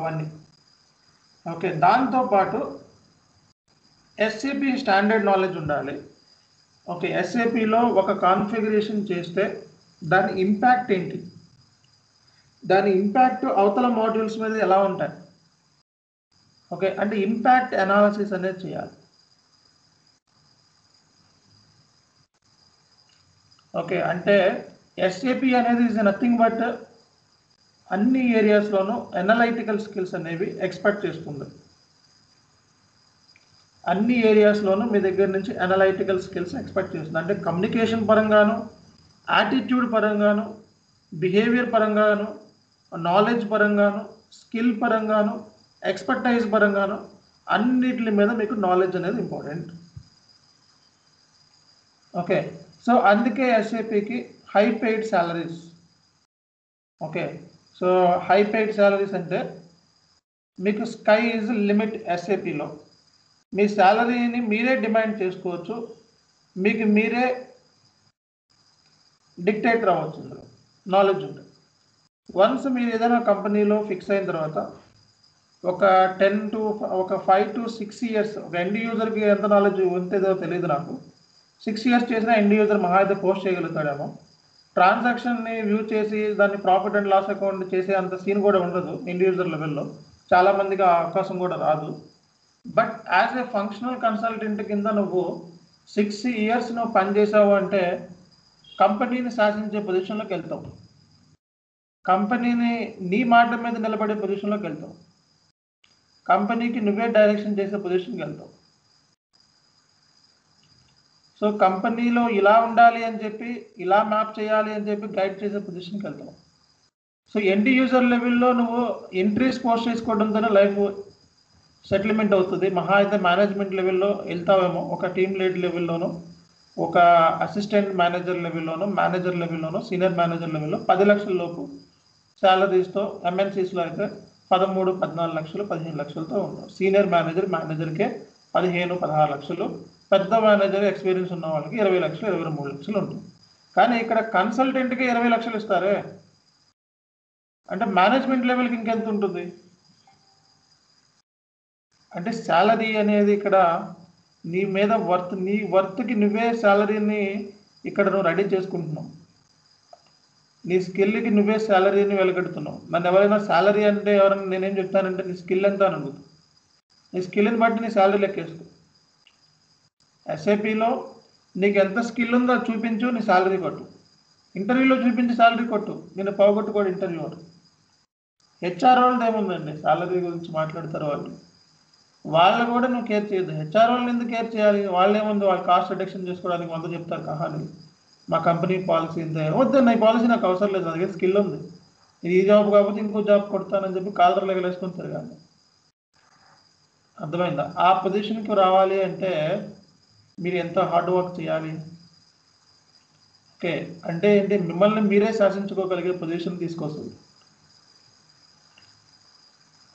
అవన్నీ. ఓకే, దాంతోపాటు ఎస్ఏపీ స్టాండర్డ్ నాలెడ్జ్ ఉండాలి. ఓకే, ఎస్ఏపీలో ఒక కాన్ఫిగరేషన్ చేస్తే దాని ఇంపాక్ట్ ఏంటి, దాని ఇంపాక్ట్ అవతల మాడ్యూల్స్ మీద ఎలా ఉంటాయి? ఓకే, అంటే ఇంపాక్ట్ అనాలిసిస్ అనేది చేయాలి. ఓకే, అంటే ఎస్ఏపీ అనేది ఈజ్ నథింగ్ బట్ అన్ని ఏరియాస్లోనూ ఎనలైటికల్ స్కిల్స్ అనేవి ఎక్స్పెక్ట్ చేస్తుంది. అన్ని ఏరియాస్లోనూ మీ దగ్గర నుంచి ఎనలైటికల్ స్కిల్స్ ఎక్స్పెక్ట్ చేస్తుంది. అంటే కమ్యూనికేషన్ పరంగాను, యాటిట్యూడ్ పరంగాను, బిహేవియర్ పరంగాను, నాలెడ్జ్ పరంగాను, స్కిల్ పరంగాను, ఎక్స్పర్టైజ్ పరంగాను, అన్నిటి మీద మీకు నాలెడ్జ్ అనేది ఇంపార్టెంట్. ఓకే, సో అందుకే ఎస్ఏపీకి high paid salaries. Okay, so high paid salaries అంటే మీకు స్కై ఈజ్ లిమిట్ ఎస్ఏపీలో. మీ శాలరీని మీరే డిమాండ్ చేసుకోవచ్చు, మీకు మీరే డిక్టేట్ రావచ్చు, ఇందులో నాలెడ్జ్ ఉంటుంది. వన్స్ మీరు ఏదైనా కంపెనీలో ఫిక్స్ అయిన తర్వాత ఒక టెన్ టు ఒక ఫైవ్ టు సిక్స్ ఇయర్స్ ఒక ఎండ్ యూజర్కి ఎంత నాలెడ్జ్ ఉంటుందో తెలియదు నాకు. సిక్స్ ఇయర్స్ చేసిన ఎండ్ యూజర్ మహా అయితే పోస్ట్ చేయగలుగుతాడేమో. ట్రాన్సాక్షన్ని వ్యూ చేసి దాన్ని ప్రాఫిట్ అండ్ లాస్ అకౌంట్ చేసే అంత సీన్ కూడా ఉండదు ఎండ్ యూజర్ లెవెల్లో, చాలామందికి ఆ అవకాశం కూడా రాదు. But as a functional consultant కింద నువ్వు సిక్స్ ఇయర్స్ నువ్వు పనిచేసావు అంటే కంపెనీని శాసించే పొజిషన్లోకి వెళ్తావు, కంపెనీని నీ మాట మీద నిలబడే పొజిషన్లోకి వెళ్తావు, కంపెనీకి నువ్వే డైరెక్షన్ చేసే పొజిషన్కి వెళ్తావు. సో కంపెనీలో ఇలా ఉండాలి అని చెప్పి ఇలా మ్యాప్ చేయాలి అని చెప్పి గైడ్ చేసే పొజిషన్కి వెళ్తావు. సో ఎండ్ యూజర్ లెవెల్లో నువ్వు ఎంట్రీస్ పోస్ట్ చేసుకోవడంతోనే లైఫ్ సెటిల్మెంట్ అవుతుంది. మహా అయితే మేనేజ్మెంట్ లెవెల్లో వెళ్తావేమో, ఒక టీమ్ లీడ్ లెవెల్లోనూ, ఒక అసిస్టెంట్ మేనేజర్ లెవెల్లోనూ, మేనేజర్ లెవెల్లోనూ, సీనియర్ మేనేజర్ లెవెల్లో పది లక్షల లోపు శాలరీస్తో, ఎంఎన్సీస్లో అయితే పదమూడు పద్నాలుగు లక్షలు పదిహేను లక్షలతో ఉన్నారు. సీనియర్ మేనేజర్ మేనేజర్కే పదిహేను పదహారు లక్షలు, పెద్ద మేనేజర్ ఎక్స్పీరియన్స్ ఉన్న వాళ్ళకి ఇరవై లక్షలు ఇరవై మూడు లక్షలు ఉంటుంది. కానీ ఇక్కడ కన్సల్టెంట్కి ఇరవై లక్షలు ఇస్తారే, అంటే మేనేజ్మెంట్ లెవెల్కి ఇంకెంత ఉంటుంది? అంటే శాలరీ అనేది ఇక్కడ నీ మీద వర్త్, నీ వర్త్కి నువ్వే శాలరీని ఇక్కడ నువ్వు రెడీ చేసుకుంటున్నావు, నీ స్కిల్కి నువ్వే శాలరీని వెలగెడుతున్నావు. నన్ను ఎవరైనా శాలరీ అంటే ఎవరైనా నేనేం చెప్తానంటే నీ స్కిల్ ఎంత అని అడుగుతాను. నీ స్కిల్ని బట్టి నీ శాలరీ లెక్కేసుకో. ఎస్ఏపీలో నీకు ఎంత స్కిల్ ఉందో చూపించు, నీ శాలరీ కొట్టు. ఇంటర్వ్యూలో చూపించి శాలరీ కొట్టు, నేను పోగొట్టుకోడు ఇంటర్వ్యూ వాడు. హెచ్ఆర్ వాళ్ళది ఏముందండి, శాలరీ గురించి మాట్లాడతారు వాళ్ళు, వాళ్ళు కూడా నువ్వు కేర్ చేయద్దు. హెచ్ఆర్ వాళ్ళని ఎందుకు కేర్ చేయాలి? వాళ్ళు ఏముంది, వాళ్ళు కాస్ట్ రిడక్షన్ చేసుకోవడానికి వంద చెప్తారు, కహాని మా కంపెనీ పాలసీ ఇంత వద్దు, నా పాలసీ నాకు అవసరం లేదు, నాకే స్కిల్ ఉంది, ఇది ఈ జాబ్ కాకపోతే ఇంకో జాబ్ కొడతానని చెప్పి కాలర్లు ఎగలేసుకొని తిరగాలి. అర్థమైందా? ఆ పొజిషన్కి రావాలి అంటే మీరు ఎంత హార్డ్ వర్క్ చేయాలి. ఓకే, అంటే ఏంటి, మిమ్మల్ని మీరే శాసించుకోగలిగే పొజిషన్ తీసుకొస్తుంది.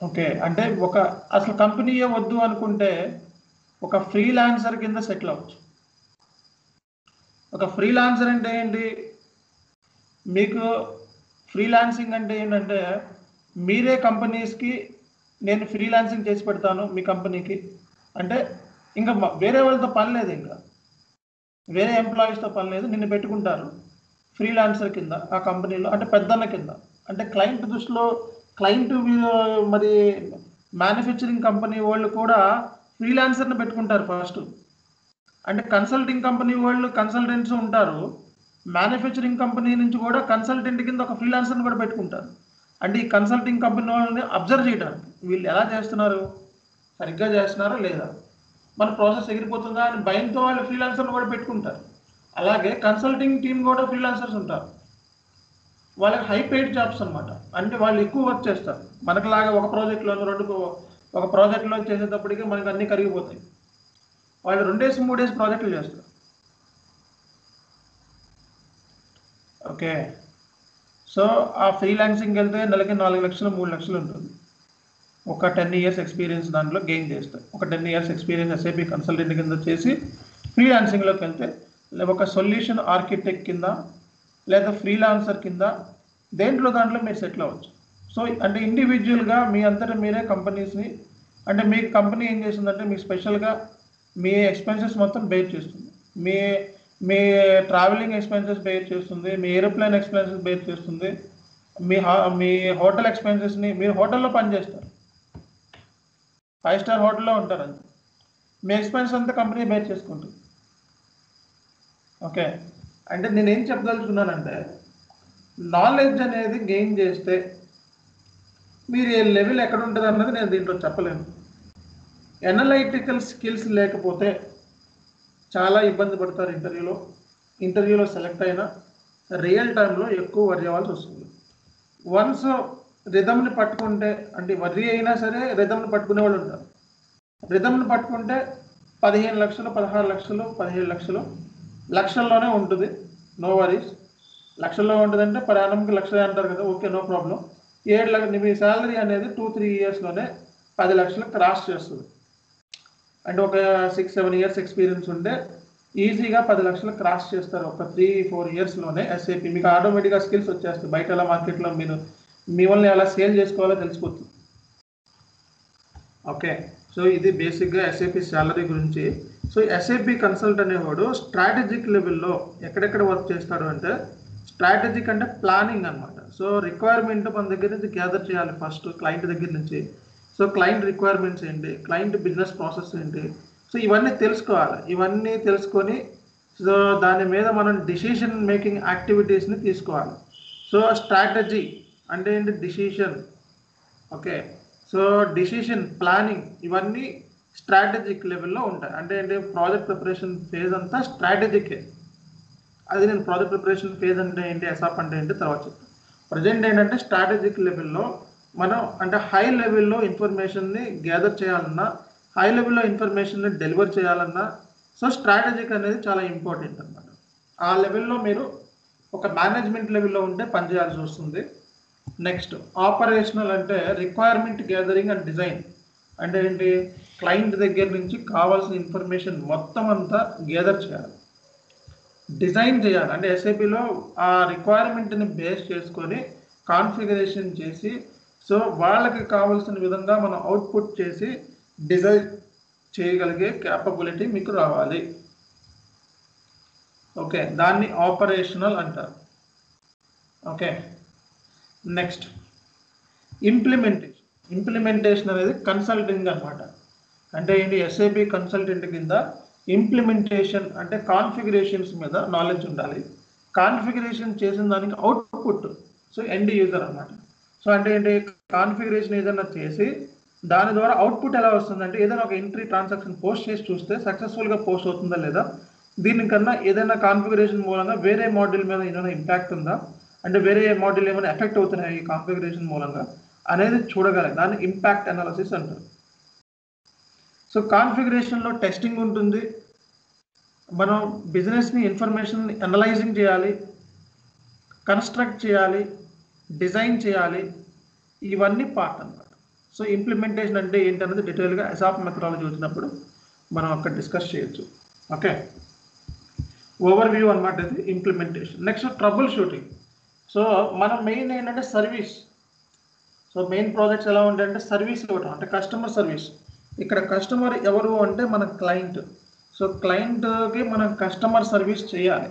ఓకే, అంటే ఒక అసలు కంపెనీయే వద్దు అనుకుంటే ఒక ఫ్రీలాన్సర్ కింద సెటిల్ అవ్వచ్చు. ఒక ఫ్రీలాన్సర్ అంటే ఏంటి, మీకు ఫ్రీలాన్సింగ్ అంటే ఏంటంటే మీరే కంపెనీస్కి నేను ఫ్రీలాన్సింగ్ చేసి పెడతాను మీ కంపెనీకి, అంటే ఇంకా వేరే వాళ్ళతో పని లేదు, ఇంకా వేరే ఎంప్లాయీస్తో పని లేదు, నిన్ను పెట్టుకుంటారు ఫ్రీలాన్సర్ కింద ఆ కంపెనీలో, అంటే పెద్దన్న కింద, అంటే క్లయింట్ దృష్టిలో. క్లయింట్ మరి మ్యానుఫ్యాక్చరింగ్ కంపెనీ వాళ్ళు కూడా ఫ్రీలాన్సర్ని పెట్టుకుంటారు ఫస్ట్. అంటే కన్సల్టింగ్ కంపెనీ వాళ్ళు కన్సల్టెంట్స్ ఉంటారు, మ్యానుఫ్యాక్చరింగ్ కంపెనీ నుంచి కూడా కన్సల్టెంట్ కింద ఒక ఫ్రీలాన్సర్ని కూడా పెట్టుకుంటారు. అంటే ఈ కన్సల్టింగ్ కంపెనీ వాళ్ళని అబ్జర్వ్ చేయడానికి, వీళ్ళు ఎలా చేస్తున్నారు, సరిగ్గా చేస్తున్నారా లేదా, మన ప్రాసెస్ ఎగిరిపోతుందా అని భయంతో వాళ్ళు ఫ్రీలాన్సర్ని కూడా పెట్టుకుంటారు. అలాగే కన్సల్టింగ్ టీం కూడా ఫ్రీలాన్సర్స్ ఉంటారు, వాళ్ళకి హై పెయిడ్ జాబ్స్ అనమాట, అంటే వాళ్ళు ఎక్కువ వర్క్ చేస్తారు. మనకులాగా ఒక ప్రాజెక్ట్లో రెండు ఒక ప్రాజెక్ట్లో చేసేటప్పటికి మనకు అన్నీ కరిగిపోతాయి, వాళ్ళు రెండేసి మూడేసి ప్రాజెక్టులు చేస్తారు. ఓకే, సో ఆ ఫ్రీలాన్సింగ్కి వెళ్తే నెలకి నాలుగు లక్షలు మూడు లక్షలు ఉంటుంది. ఒక టెన్ ఇయర్స్ ఎక్స్పీరియన్స్ దాంట్లో గెయిన్ చేస్తారు. ఒక ten years experience SAP consultant కింద చేసి ఫ్రీలాన్సింగ్లోకి వెళ్తే ఒక సొల్యూషన్ ఆర్కిటెక్ట్ కింద లేదా ఫ్రీలాన్సర్ కింద దేంట్లో దాంట్లో మీరు సెటిల్ అవ్వచ్చు. సో అంటే ఇండివిజువల్గా మీ అంతటా మీరే కంపెనీస్ని, అంటే మీ కంపెనీ ఏం చేస్తుందంటే మీకు స్పెషల్గా మీ ఎక్స్పెన్సెస్ మొత్తం బేర్ చేస్తుంది, మీ మీ ట్రావెలింగ్ ఎక్స్పెన్సెస్ బేర్ చేస్తుంది, మీ ఏరోప్లేన్ ఎక్స్పెన్సెస్ బేర్ చేస్తుంది, మీ మీ హోటల్ ఎక్స్పెన్సెస్ని, మీరు హోటల్లో పనిచేస్తారు, ఫైవ్ స్టార్ హోటల్లో ఉంటారండి, మీ ఎక్స్పెన్స్ అంతా కంపెనీ బేర్ చేసుకుంటుంది. ఓకే, అంటే నేనేం చెప్పదలుచుకున్నానంటే నాలెడ్జ్ అనేది గెయిన్ చేస్తే మీరు ఏ లెవెల్ ఎక్కడ ఉంటుంది అన్నది నేను దీంట్లో చెప్పలేను. ఎనలైటికల్ స్కిల్స్ లేకపోతే చాలా ఇబ్బంది పడతారు ఇంటర్వ్యూలో. ఇంటర్వ్యూలో సెలెక్ట్ అయినా రియల్ టైంలో ఎక్కువ వర్క్ చేయాల్సి వస్తుంది. వన్స్ రిథమ్ని పట్టుకుంటే, అంటే వర్రీ అయినా సరే రిథమ్ని పట్టుకునే వాళ్ళు ఉంటారు, రిథమ్ని పట్టుకుంటే పదిహేను లక్షలు పదహారు లక్షలు పదిహేడు లక్షలు లక్షల్లోనే ఉంటుంది, నో వరీస్. లక్షల్లో ఉంటుందంటే ప్రయాణంకి లక్షలే అంటారు కదా, ఓకే నో ప్రాబ్లం. ఏడు లక్షలు మీ శాలరీ అనేది టూ త్రీ ఇయర్స్లోనే పది లక్షలు క్రాస్ చేస్తుంది. అంటే ఒక సిక్స్ సెవెన్ ఇయర్స్ ఎక్స్పీరియన్స్ ఉంటే ఈజీగా పది లక్షలు క్రాస్ చేస్తారు ఒక త్రీ ఫోర్ ఇయర్స్లోనే. ఎస్ఏపీ మీకు ఆటోమేటిక్గా స్కిల్స్ వచ్చేస్తాయి, బయట ఎలా మార్కెట్లో మీరు మీ వల్ల ఎలా సేల్ చేసుకోవాలో తెలిసిపోతుంది. ఓకే, సో ఇది బేసిక్గా ఎస్ఏపీ శాలరీ గురించి. సో ఎస్ఏపీ కన్సల్ట్ అనేవాడు స్ట్రాటజిక్ లెవెల్లో ఎక్కడెక్కడ వర్క్ చేస్తాడు అంటే, స్ట్రాటజిక్ అంటే ప్లానింగ్ అనమాట. సో రిక్వైర్మెంట్ మన దగ్గర నుంచి గ్యాదర్ చేయాలి ఫస్ట్ క్లయింట్ దగ్గర నుంచి. సో క్లయింట్ రిక్వైర్మెంట్స్ ఏంటి, క్లయింట్ బిజినెస్ ప్రాసెస్ ఏంటి, సో ఇవన్నీ తెలుసుకోవాలి. ఇవన్నీ తెలుసుకొని సో దాని మీద మనం డిసిషన్ మేకింగ్ యాక్టివిటీస్ని తీసుకోవాలి. సో స్ట్రాటజీ అంటే ఏంటి, decision. Okay, so decision planning ఇవన్నీ స్ట్రాటజిక్ లెవెల్లో ఉంటాయి. అంటే ఏంటి, ప్రాజెక్ట్ ప్రిపరేషన్ ఫేజ్ అంతా స్ట్రాటజికే. అది నేను ప్రాజెక్ట్ ప్రిపరేషన్ ఫేజ్ అంటే ఏంటి, ఎసాప్ అంటే ఏంటి తర్వాత చెప్తాను. ప్రజెంట్ ఏంటంటే స్ట్రాటజిక్ లెవెల్లో మనం అంటే హై లెవెల్లో ఇన్ఫర్మేషన్ని గ్యాదర్ చేయాలన్నా, హై లెవెల్లో ఇన్ఫర్మేషన్ని డెలివర్ చేయాలన్నా సో స్ట్రాటజిక్ అనేది చాలా ఇంపార్టెంట్ అన్నమాట. ఆ లెవెల్లో మీరు ఒక మేనేజ్మెంట్ లెవెల్లో ఉంటే పనిచేయాల్సి వస్తుంది. నెక్స్ట్ ఆపరేషనల్ అంటే రిక్వైర్మెంట్ గ్యాదరింగ్ అండ్ డిజైన్. అంటే ఏంటి, క్లయింట్ దగ్గర నుంచి కావాల్సిన ఇన్ఫర్మేషన్ మొత్తం అంతా గ్యాదర్ చేయాలి, డిజైన్ చేయాలి. అంటే ఎస్ఏపీలో ఆ రిక్వైర్మెంట్ని బేస్ చేసుకొని కాన్ఫిగరేషన్ చేసి సో వాళ్ళకి కావాల్సిన విధంగా మనం అవుట్పుట్ చేసి డిజైన్ చేయగలిగే క్యాపబిలిటీ మీకు రావాలి. ఓకే, దాన్ని ఆపరేషనల్ అంటారు. Okay, next implementation. ఇంప్లిమెంటేషన్ అనేది కన్సల్టింగ్ అనమాట. అంటే ఏంటి, ఎస్ఏపీ కన్సల్టెంట్ కింద ఇంప్లిమెంటేషన్ అంటే కాన్ఫిగరేషన్స్ మీద నాలెడ్జ్ ఉండాలి. కాన్ఫిగరేషన్ చేసిన దానికి అవుట్పుట్ సో ఎండ్ యూజర్ అనమాట. సో అంటే ఏంటి, కాన్ఫిగరేషన్ ఏదైనా చేసి దాని ద్వారా అవుట్పుట్ ఎలా వస్తుందంటే, ఏదైనా ఒక ఎంట్రీ ట్రాన్సాక్షన్ పోస్ట్ చేసి చూస్తే సక్సెస్ఫుల్గా పోస్ట్ అవుతుందా లేదా, దీనికన్నా ఏదైనా కాన్ఫిగరేషన్ మూలంగా వేరే మాడ్యూల్ మీద ఏదైనా ఇంపాక్ట్ ఉందా, అంటే వేరే మాడ్యూల్ ఏమైనా ఎఫెక్ట్ అవుతున్నాయి ఈ కాన్ఫిగరేషన్ మూలంగా అనేది చూడగలం. దాన్ని ఇంపాక్ట్ అనాలసిస్ అంటారు. సో కాన్ఫిగరేషన్లో టెస్టింగ్ ఉంటుంది, మనం బిజినెస్ని ఇన్ఫర్మేషన్ అనలైజింగ్ చేయాలి, కన్స్ట్రక్ట్ చేయాలి, డిజైన్ చేయాలి, ఇవన్నీ పార్ట్ అన్నమాట. సో ఇంప్లిమెంటేషన్ అంటే ఏంటనేది డీటెయిల్గా ఎసాప్ మెథడాలజీ వచ్చినప్పుడు మనం అక్కడ డిస్కస్ చేయొచ్చు. ఓకే, ఓవర్ వ్యూ అనమాట ఇది implementation. Next troubleshooting. So మనం మెయిన్ ఏంటంటే సర్వీస్. సో మెయిన్ ప్రాజెక్ట్స్ ఎలా ఉంటాయంటే సర్వీస్ ఇవ్వటం అంటే కస్టమర్ సర్వీస్. ఇక్కడ కస్టమర్ ఎవరు అంటే మన క్లయింట్. సో క్లయింట్కి మనం కస్టమర్ సర్వీస్ చేయాలి.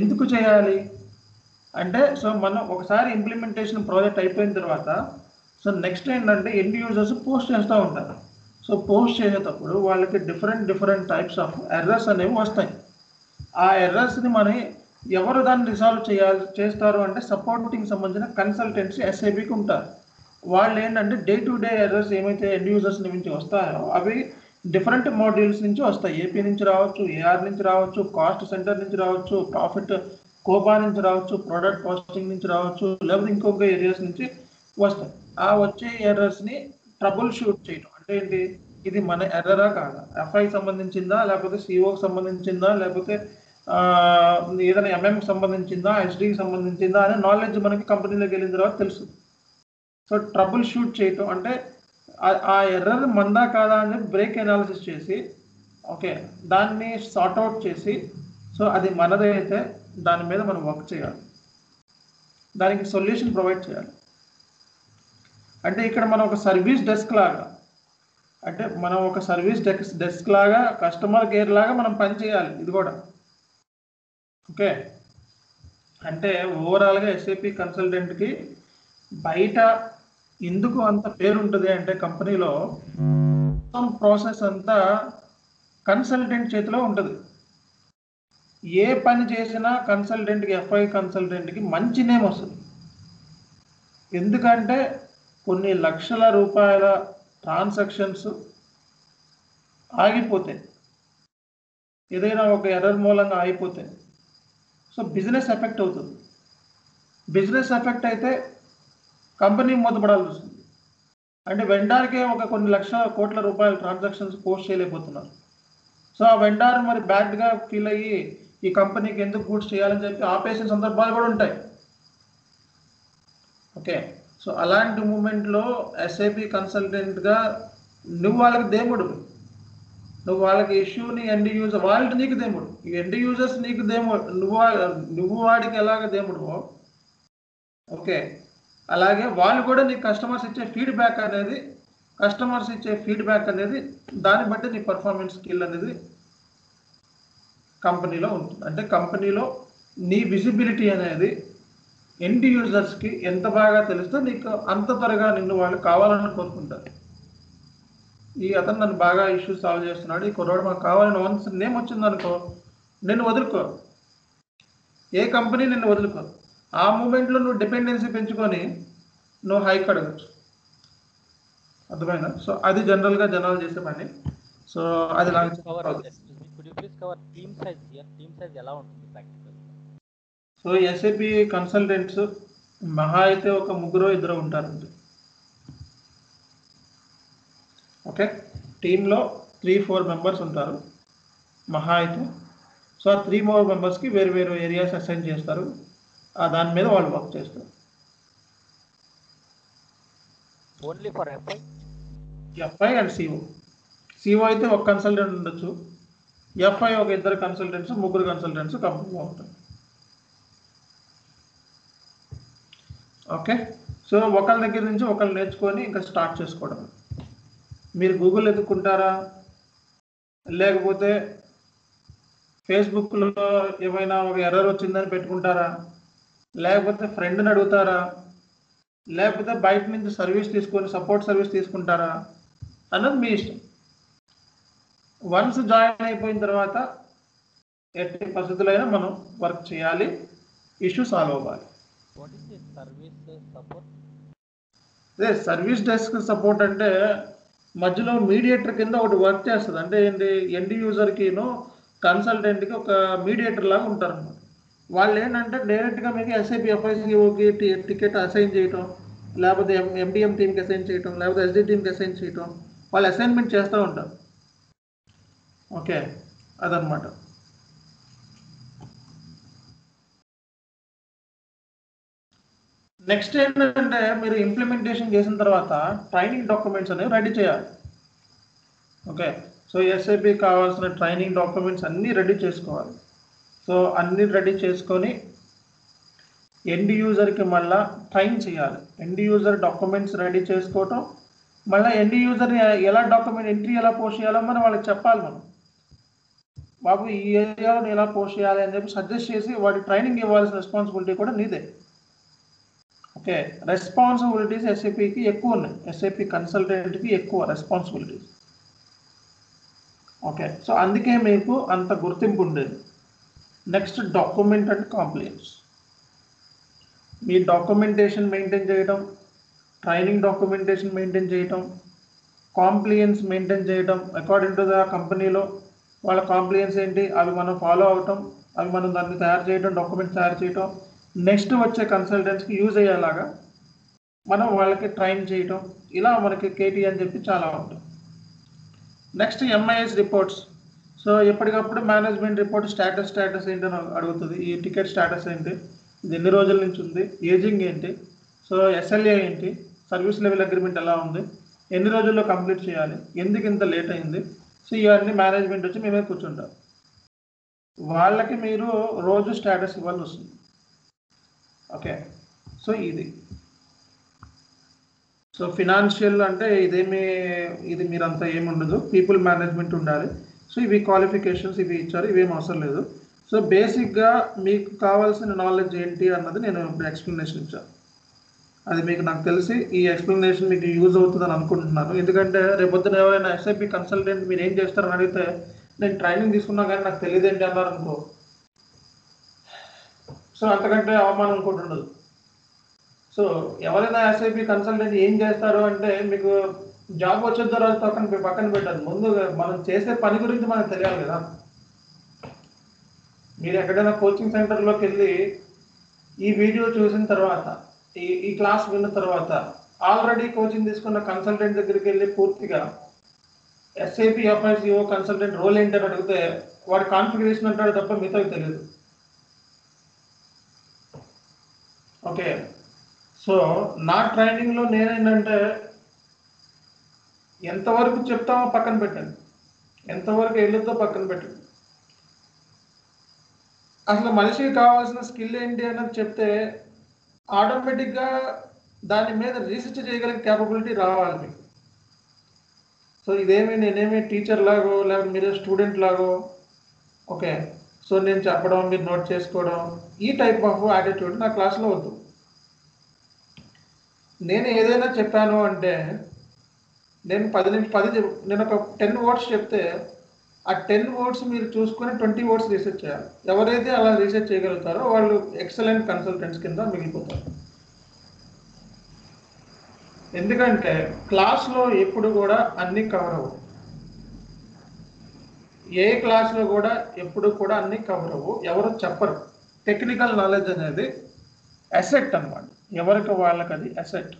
ఎందుకు చేయాలి అంటే, సో మనం ఒకసారి ఇంప్లిమెంటేషన్ ప్రాజెక్ట్ అయిపోయిన తర్వాత సో నెక్స్ట్ ఏంటంటే ఎండ్ యూజర్స్ పోస్ట్ చేస్తూ ఉంటారు. సో పోస్ట్ చేసేటప్పుడు వాళ్ళకి different different types of errors అనేవి వస్తాయి. ఆ ఎర్రర్స్ని మనం ఎవరు దాన్ని రిసాల్వ్ చేయాలి చేస్తారు అంటే సపోర్టింగ్ సంబంధించిన కన్సల్టెంట్స్ ఎస్ఏబీకి ఉంటారు. వాళ్ళు ఏంటంటే డే టు డే ఎర్రర్స్ ఏమైతే ఎండ్ యూజర్స్ నుంచి వస్తాయో అవి డిఫరెంట్ మాడ్యూల్స్ నుంచి వస్తాయి. ఏపీ నుంచి రావచ్చు, ఏఆర్ నుంచి రావచ్చు, కాస్ట్ సెంటర్ నుంచి రావచ్చు, ప్రాఫిట్ కోబా నుంచి రావచ్చు, ప్రోడక్ట్ కాస్టింగ్ నుంచి రావచ్చు, లేకపోతే ఇంకొక ఏరియాస్ నుంచి వస్తాయి. ఆ వచ్చే ఎర్రర్స్ని ట్రబుల్ షూట్ చేయడం అంటే ఏంటి, ఇది మన ఎర్రరా కాదా, ఎఫ్ఐ సంబంధించిందా, లేకపోతే సిఓకి సంబంధించిందా, లేకపోతే ఏదైనా ఎంఎంకి సంబంధించిందా, హెచ్డికి సంబంధించిందా అనే నాలెడ్జ్ మనకి కంపెనీలోకి వెళ్ళిన తర్వాత తెలుసు. సో ట్రబుల్ షూట్ చేయటం అంటే ఆ ఎర్రర్ మందా కాదా అని బ్రేక్ అనాలిసిస్ చేసి ఓకే దాన్ని సార్ట్అవుట్ చేసి సో అది మనదైతే దాని మీద మనం వర్క్ చేయాలి, దానికి సొల్యూషన్ ప్రొవైడ్ చేయాలి. అంటే ఇక్కడ మనం ఒక సర్వీస్ డెస్క్ లాగా, అంటే మనం ఒక సర్వీస్ డెస్క్ డెస్క్ లాగా కస్టమర్ కేర్ లాగా మనం పనిచేయాలి ఇది కూడా. ఓకే, అంటే ఓవరాల్గా ఎస్ఏపీ కన్సల్టెంట్కి బయట ఎందుకు అంత పేరు ఉంటుంది అంటే కంపెనీలో మొత్తం ప్రాసెస్ అంతా కన్సల్టెంట్ చేతిలో ఉంటుంది. ఏ పని చేసినా కన్సల్టెంట్కి ఎఫ్ఐ కన్సల్టెంట్కి మంచి నేమ్ వస్తుంది. ఎందుకంటే కొన్ని లక్షల రూపాయల ట్రాన్సాక్షన్స్ ఆగిపోతాయి, ఏదైనా ఒక ఎర్రర్ మూలంగా ఆగిపోతాయి. సో బిజినెస్ ఎఫెక్ట్ అవుతుంది. బిజినెస్ ఎఫెక్ట్ అయితే కంపెనీ మూతపడాల్సి వస్తుంది. అంటే వెండార్కే ఒక కొన్ని లక్షల కోట్ల రూపాయల ట్రాన్సాక్షన్స్ పోస్ట్ చేయలేకపోతున్నారు. సో ఆ వెండార్ మరి బ్యాడ్గా ఫీల్ అయ్యి ఈ కంపెనీకి ఎందుకు గూడ్స్ చేయాలని చెప్పి ఆపేసిన సందర్భాలు కూడా ఉంటాయి. ఓకే, సో అలాంటి మూమెంట్లో ఎస్ఏపీ కన్సల్టెంట్గా నువ్వు వాళ్ళకి దేవుడు. నువ్వు వాళ్ళకి ఇష్యూని ఎండ్ యూజర్ వాళ్ళకి నీకు దేవుడు, ఈ ఎండ్ యూజర్స్ నీకు దేవుడు, నువ్వు నువ్వు వాడికి ఎలాగ దేవుడువో ఓకే, అలాగే వాళ్ళు కూడా నీ కస్టమర్స్ ఇచ్చే ఫీడ్బ్యాక్ అనేది కస్టమర్స్ ఇచ్చే ఫీడ్బ్యాక్ అనేది దాన్ని బట్టి నీ పర్ఫార్మెన్స్ స్కిల్ అనేది కంపెనీలో ఉంటుంది. అంటే కంపెనీలో నీ విజిబిలిటీ అనేది ఎండ్ యూజర్స్కి ఎంత బాగా తెలిస్తే నీకు అంత త్వరగా నిన్ను వాళ్ళు కావాలని కోరుకుంటారు. ఈ అతను నన్ను బాగా ఇష్యూస్ సాల్వ్ చేస్తున్నాడు, ఈ కుర్రాడు మాకు కావాలని వన్స్ నేమ్ వచ్చింది అనుకో, నిన్ను వదులుకో, ఏ కంపెనీ నిన్ను వదులుకో. ఆ మూమెంట్లో నువ్వు డిపెండెన్సీ పెంచుకొని నువ్వు హైక్ అడగచ్చు, అర్థమైనా? సో అది జనరల్గా జనాలు చేసే పని. సో అది సో ఎస్ఏపి కన్సల్టెంట్స్ మహా అయితే ఒక ముగ్గురు ఇద్దరు ఉంటారండి. ఓకే, టీంలో త్రీ ఫోర్ మెంబర్స్ ఉంటారు మహా అయితే. సో ఆ త్రీ ఫోర్ మెంబర్స్కి వేరు వేరు ఏరియాస్ అసైన్ చేస్తారు, దాని మీద వాళ్ళు వర్క్ చేస్తారు. Only for FI FI and CO. CO అయితే ఒక కన్సల్టెంట్ ఉండొచ్చు, ఎఫ్ఐ ఒక ఇద్దరు కన్సల్టెంట్స్, ముగ్గురు కన్సల్టెంట్స్ కంపెనీలో ఉంటారు. ఓకే, సో ఒకళ్ళ దగ్గర నుంచి ఒకళ్ళు నేర్చుకొని ఇంకా స్టార్ట్ చేసుకోవడం. మీరు గూగుల్ ఎదుర్కొంటారా, లేకపోతే ఫేస్బుక్లో ఏమైనా ఒక ఎర్రర్ వచ్చిందని పెట్టుకుంటారా, లేకపోతే ఫ్రెండ్ని అడుగుతారా, లేకపోతే బయట నుంచి సర్వీస్ తీసుకొని సపోర్ట్ సర్వీస్ తీసుకుంటారా అన్నది మీ ఇష్టం. వన్స్ జాయిన్ అయిపోయిన తర్వాత ఎట్టి పరిస్థితులైనా మనం వర్క్ చేయాలి, ఇష్యూ సాల్వ్ అవ్వాలి. అదే సర్వీస్ డెస్క్ సపోర్ట్ అంటే మధ్యలో మీడియేటర్ కింద ఒకటి వర్క్ చేస్తుంది. అంటే ఏంటి, ఎండ్ యూజర్కిను కన్సల్టెంట్కి ఒక మీడియేటర్ లాగా ఉంటారు అన్నమాట. వాళ్ళు ఏంటంటే డైరెక్ట్గా మీకు ఎస్ఐపి ఎఫ్ఐసిఓకి టికెట్ అసైన్ చేయటం, లేకపోతే ఎం ఎండిఎం టీమ్కి అసైన్ చేయటం, లేకపోతే ఎస్డి టీమ్కి అసైన్ చేయటం, వాళ్ళు అసైన్మెంట్ చేస్తూ ఉంటారు. ఓకే, అదనమాట. నెక్స్ట్ ఏంటంటే మీరు ఇంప్లిమెంటేషన్ చేసిన తర్వాత ట్రైనింగ్ డాక్యుమెంట్స్ అనేవి రెడీ చేయాలి. ఓకే, సో ఎస్ఐపి కావాల్సిన ట్రైనింగ్ డాక్యుమెంట్స్ అన్నీ రెడీ చేసుకోవాలి. సో అన్నీ రెడీ చేసుకొని ఎండ్ యూజర్కి మళ్ళీ ట్రైన్ చేయాలి. ఎండ్ యూజర్ డాక్యుమెంట్స్ రెడీ చేసుకోవటం, మళ్ళీ ఎండ్ యూజర్ని ఎలా డాక్యుమెంట్ ఎంట్రీ ఎలా పోస్ట్ చేయాలో మనం వాళ్ళకి చెప్పాలి. మనం బాబు ఈ ఏరియాలో ఎలా పోస్ట్ చేయాలి అని చెప్పి సజెస్ట్ చేసి వాటి ట్రైనింగ్ ఇవ్వాల్సిన రెస్పాన్సిబిలిటీ కూడా నీదే. ఓకే, రెస్పాన్సిబిలిటీస్ ఎస్ఏపికి ఎక్కువ ఉన్నాయి, ఎస్ఏపి కన్సల్టెంట్కి ఎక్కువ రెస్పాన్సిబిలిటీస్. ఓకే, సో అందుకే మీకు అంత గుర్తింపు ఉండేది. Next document and compliance. మీ డాక్యుమెంటేషన్ మెయింటైన్ చేయడం, ట్రైనింగ్ డాక్యుమెంటేషన్ మెయింటైన్ చేయడం, కాంప్లైన్స్ మెయింటైన్ చేయడం. అకార్డింగ్ టు ద కంపెనీలో వాళ్ళ కాంప్లైన్స్ ఏంటి అవి మనం ఫాలో అవటం, అవి మనం దాన్ని తయారు చేయడం, డాక్యుమెంట్స్ తయారు చేయడం, నెక్స్ట్ వచ్చే కన్సల్టెంట్స్కి యూజ్ అయ్యేలాగా మనం వాళ్ళకి ట్రైన్ చేయడం, ఇలా మనకి కేటీ అని చెప్పి చాలా ఉంటుంది. Next MIS reports. సో ఎప్పటికప్పుడు మేనేజ్మెంట్ రిపోర్ట్ స్టేటస్ స్టేటస్ ఏంటని అడుగుతుంది. ఈ టికెట్ స్టేటస్ ఏంటి, ఇది ఎన్ని రోజుల నుంచి ఉంది, ఏజింగ్ ఏంటి, సో ఎస్ఎల్ఏ ఏంటి, సర్వీస్ లెవెల్ అగ్రిమెంట్ ఎలా ఉంది, ఎన్ని రోజుల్లో కంప్లీట్ చేయాలి, ఎందుకు ఇంత లేట్ అయింది. సో ఇవన్నీ మేనేజ్మెంట్ వచ్చి మేమే కూర్చుంటారు. వాళ్ళకి మీరు రోజు స్టేటస్ ఇవ్వాల్సి వస్తుంది. ఓకే, సో ఇది సో ఫినాన్షియల్ అంటే ఇదేమి ఇది మీరంతా ఏమి ఉండదు, పీపుల్ మేనేజ్మెంట్ ఉండాలి. సో ఇవి క్వాలిఫికేషన్స్ ఇవి ఇచ్చారు, ఇవేం అవసరం లేదు. సో బేసిక్గా మీకు కావాల్సిన నాలెడ్జ్ ఏంటి అన్నది నేను ఇప్పుడు ఎక్స్ప్లెనేషన్ ఇచ్చాను. అది మీకు నాకు తెలిసి ఈ ఎక్స్ప్లెనేషన్ మీకు యూజ్ అవుతుందని అనుకుంటున్నాను. ఎందుకంటే రేపొద్దున ఎవరైనా ఎస్ఐపి కన్సల్టెంట్ మీరు ఏం చేస్తారని అడిగితే నేను ట్రైనింగ్ తీసుకున్నా కానీ నాకు తెలియదు ఏంటి అన్నారు అనుకో, సో అంతకంటే అవమానం అనుకుంటుండదు. సో ఎవరైనా ఎస్ఐపి కన్సల్టెంట్ ఏం చేస్తారు అంటే మీకు జాబ్ వచ్చేద్దో రోజు పక్కన పక్కన పెట్టారు, ముందు మనం చేసే పని గురించి మనకు తెలియాలి కదా. మీరు ఎక్కడైనా కోచింగ్ సెంటర్లోకి వెళ్ళి ఈ వీడియో చూసిన తర్వాత ఈ ఈ క్లాస్ విన్న తర్వాత ఆల్రెడీ కోచింగ్ తీసుకున్న కన్సల్టెంట్ దగ్గరికి వెళ్ళి పూర్తిగా ఎస్ఐపి ఎఫ్ఐసిఓ కన్సల్టెంట్ రోల్ ఏంటి అని అడిగితే వాడి కాన్ఫిగరేషన్ అంటాడు తప్ప మీతో తెలియదు. ఓకే, సో నా ట్రైనింగ్లో నేనేంటంటే ఎంతవరకు చెప్తామో పక్కన పెట్టండి, ఎంతవరకు వెళ్ళొద్దో పక్కన పెట్టండి. అసలు మనిషికి కావాల్సిన స్కిల్ ఏంటి అన్నది చెప్తే ఆటోమేటిక్గా దాని మీద రీసెర్చ్ చేయగలిగే క్యాపబిలిటీ రావాలి మీకు. సో ఇదేమి నేనేమి టీచర్ లాగో లేకపోతే మీరు స్టూడెంట్ లాగో ఓకే సో నేను చెప్పడం మీరు నోట్ చేసుకోవడం ఈ టైప్ ఆఫ్ యాటిట్యూడ్ నా క్లాస్లో వద్దు. నేను ఏదైనా చెప్పాను అంటే నేను పది నిమిషం పది నేను ఒక టెన్ వర్డ్స్ చెప్తే ఆ టెన్ వర్డ్స్ మీరు చూసుకొని ట్వంటీ వర్డ్స్ రీసెర్చ్ చేయాలి. ఎవరైతే అలా రీసెర్చ్ చేయగలుగుతారో వాళ్ళు ఎక్సలెంట్ కన్సల్టెంట్స్ కింద మిగిలిపోతారు. ఎందుకంటే క్లాస్లో ఎప్పుడు కూడా అన్నీ కవర్ అవ్వవు, ఏ క్లాస్లో కూడా ఎప్పుడు కూడా అన్నీ కవర్ అవ్వవు, ఎవరు చెప్పరు. టెక్నికల్ నాలెడ్జ్ అనేది అసెట్ అన్నమాట, ఎవరికి వాళ్ళకి అది అసెట్.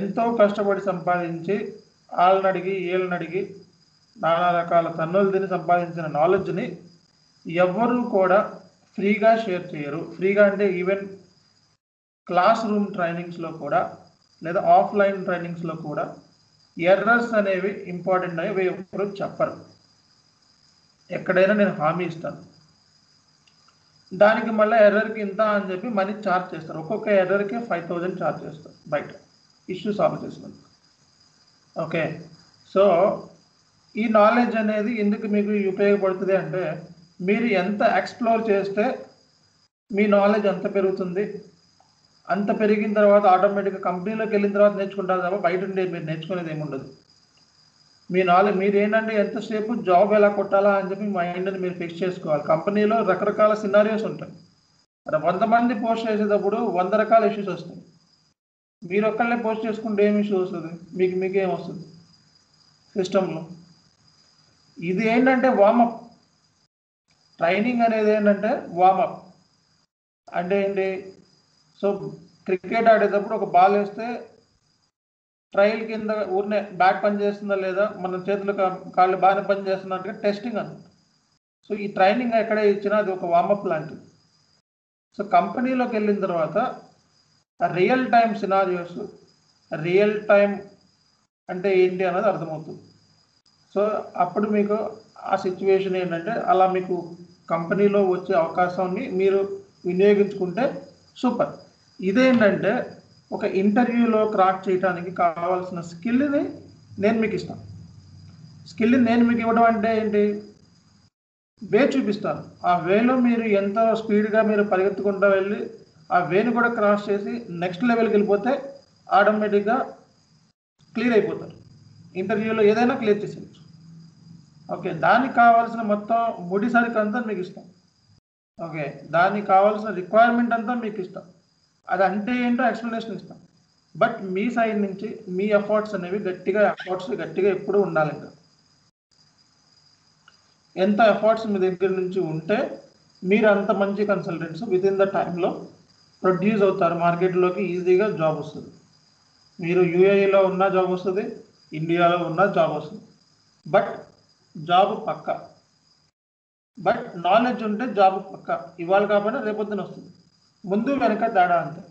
ఎంతో కష్టపడి సంపాదించి వాళ్ళని అడిగి వీళ్ళని అడిగి నానా రకాల తన్నులు తిని సంపాదించిన నాలెడ్జ్ని ఎవ్వరూ కూడా ఫ్రీగా షేర్ చేయరు. ఫ్రీగా అంటే ఈవెన్ క్లాస్ రూమ్ ట్రైనింగ్స్లో కూడా లేదా ఆఫ్లైన్ ట్రైనింగ్స్లో కూడా ఎర్రర్స్ అనేవి ఇంపార్టెంట్ అనేవి ఎవరు చెప్పరు. ఎక్కడైనా నేను హామీ ఇస్తాను, దానికి మళ్ళీ ఎర్రర్కి ఇంత అని చెప్పి మనీ ఛార్జ్ చేస్తారు. ఒక్కొక్క ఎర్రర్కి ఫైవ్ థౌజండ్ ఛార్జ్ చేస్తారు బయట ఇష్యూ సాల్వ్ చేసినందుకు. ఓకే సో ఈ నాలెడ్జ్ అనేది ఎందుకు మీకు ఉపయోగపడుతుంది అంటే మీరు ఎంత ఎక్స్ప్లోర్ చేస్తే మీ నాలెడ్జ్ అంత పెరుగుతుంది. అంత పెరిగిన తర్వాత ఆటోమేటిక్గా కంపెనీలోకి వెళ్ళిన తర్వాత నేర్చుకుంటారు తప్ప బయట ఉండే మీరు నేర్చుకునేది ఏమి ఉండదు. మీ నాలెడ్జ్ మీరు ఏంటంటే ఎంతసేపు జాబ్ ఎలా కొట్టాలా అని చెప్పి మైండ్ని మీరు ఫిక్స్ చేసుకోవాలి. కంపెనీలో రకరకాల సినారియోస్ ఉంటాయి, అలా వంద మంది పోస్ట్ చేసేటప్పుడు వంద రకాల ఇష్యూస్ వస్తాయి. మీరు ఒక్కళ్ళే పోస్ట్ చేసుకుంటే ఏమి ఇష్యూ వస్తుంది, మీకు మీకేం వస్తుంది సిస్టంలో. ఇది ఏంటంటే వామప్ ట్రైనింగ్ అనేది ఏంటంటే వామప్ అంటే ఏంటి. సో క్రికెట్ ఆడేటప్పుడు ఒక బాల్ వేస్తే ట్రయల్ కింద ఊరినే బ్యాట్ పని చేస్తుందా లేదా మన చేతులు కాళ్ళు బాగానే పని చేస్తున్నట్టుగా టెస్టింగ్ అని. సో ఈ ట్రైనింగ్ ఎక్కడ ఇచ్చినా అది ఒక వామప్ లాంటిది. సో కంపెనీలోకి వెళ్ళిన తర్వాత real time scenarios real time అంటే ఏంటి అన్నది అర్థమవుతుంది. సో అప్పుడు మీకు ఆ సిచ్యువేషన్ ఏంటంటే అలా మీకు కంపెనీలో వచ్చే అవకాశాన్ని మీరు వినియోగించుకుంటే సూపర్. ఇదేంటంటే ఒక ఇంటర్వ్యూలో క్రాక్ చేయడానికి కావాల్సిన స్కిల్ని నేను మీకు ఇస్తాను. స్కిల్ని నేను మీకు ఇవ్వడం అంటే ఏంటి, వే చూపిస్తాను. ఆ వేలో మీరు ఎంత స్పీడ్గా మీరు పరిగెత్తుకుంటూ వెళ్ళి ఆ వేని కూడా క్రాస్ చేసి నెక్స్ట్ లెవెల్కి వెళ్ళిపోతే ఆటోమేటిక్గా క్లియర్ అయిపోతారు. ఇంటర్వ్యూలో ఏదైనా క్లియర్ చేసేయచ్చు. ఓకే దానికి కావాల్సిన మొత్తం ముడి సరికి అంతా మీకు ఇస్తాం. ఓకే దానికి కావాల్సిన రిక్వైర్మెంట్ అంతా మీకు ఇస్తాం. అది అంటే ఏంటో ఎక్స్ప్లెనేషన్ ఇస్తాం. బట్ మీ సైడ్ నుంచి మీ ఎఫర్ట్స్ అనేవి గట్టిగా ఎఫర్ట్స్ గట్టిగా ఎప్పుడూ ఉండాలి. ఎంత ఎఫర్ట్స్ మీ దగ్గర నుంచి ఉంటే మీరు అంత మంచి కన్సల్టెంట్స్ విత్ ఇన్ ద టైంలో ప్రొడ్యూస్ అవుతారు, మార్కెట్లోకి ఈజీగా జాబ్ వస్తుంది. మీరు యూఏఈలో ఉన్న జాబ్ వస్తుంది, ఇండియాలో ఉన్న జాబ్ వస్తుంది. బట్ జాబ్ పక్క, బట్ నాలెడ్జ్ ఉంటే జాబ్ పక్క. ఇవాళ కాకపోయినా రేపొద్దున వస్తుంది, ముందు వెనక తేడా అంతే.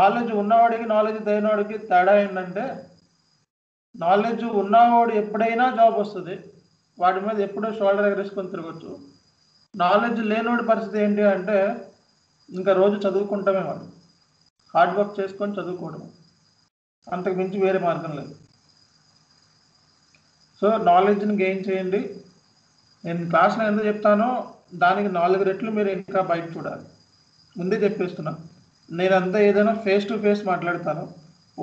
నాలెడ్జ్ ఉన్నవాడికి నాలెడ్జ్ లేనివాడికి తేడా ఏంటంటే నాలెడ్జ్ ఉన్నవాడు ఎప్పుడైనా జాబ్ వస్తుంది, వాడి మీద ఎప్పుడూ షోల్డర్ ఎగరేసుకొని తిరగచ్చు. నాలెడ్జ్ లేనివాడి పరిస్థితి ఏంటి అంటే ఇంకా రోజు చదువుకుంటామే, వాళ్ళు హార్డ్ వర్క్ చేసుకొని చదువుకోవడం, అంతకు మించి వేరే మార్గం లేదు. సో నాలెడ్జ్ని గెయిన్ చేయండి. నేను క్లాస్లో ఎంత చెప్తానో దానికి నాలుగు రెట్లు మీరు ఇంకా బయట చూడాలి, ముందే చెప్పేస్తున్నా. నేనంతా ఏదైనా ఫేస్ టు ఫేస్ మాట్లాడతాను,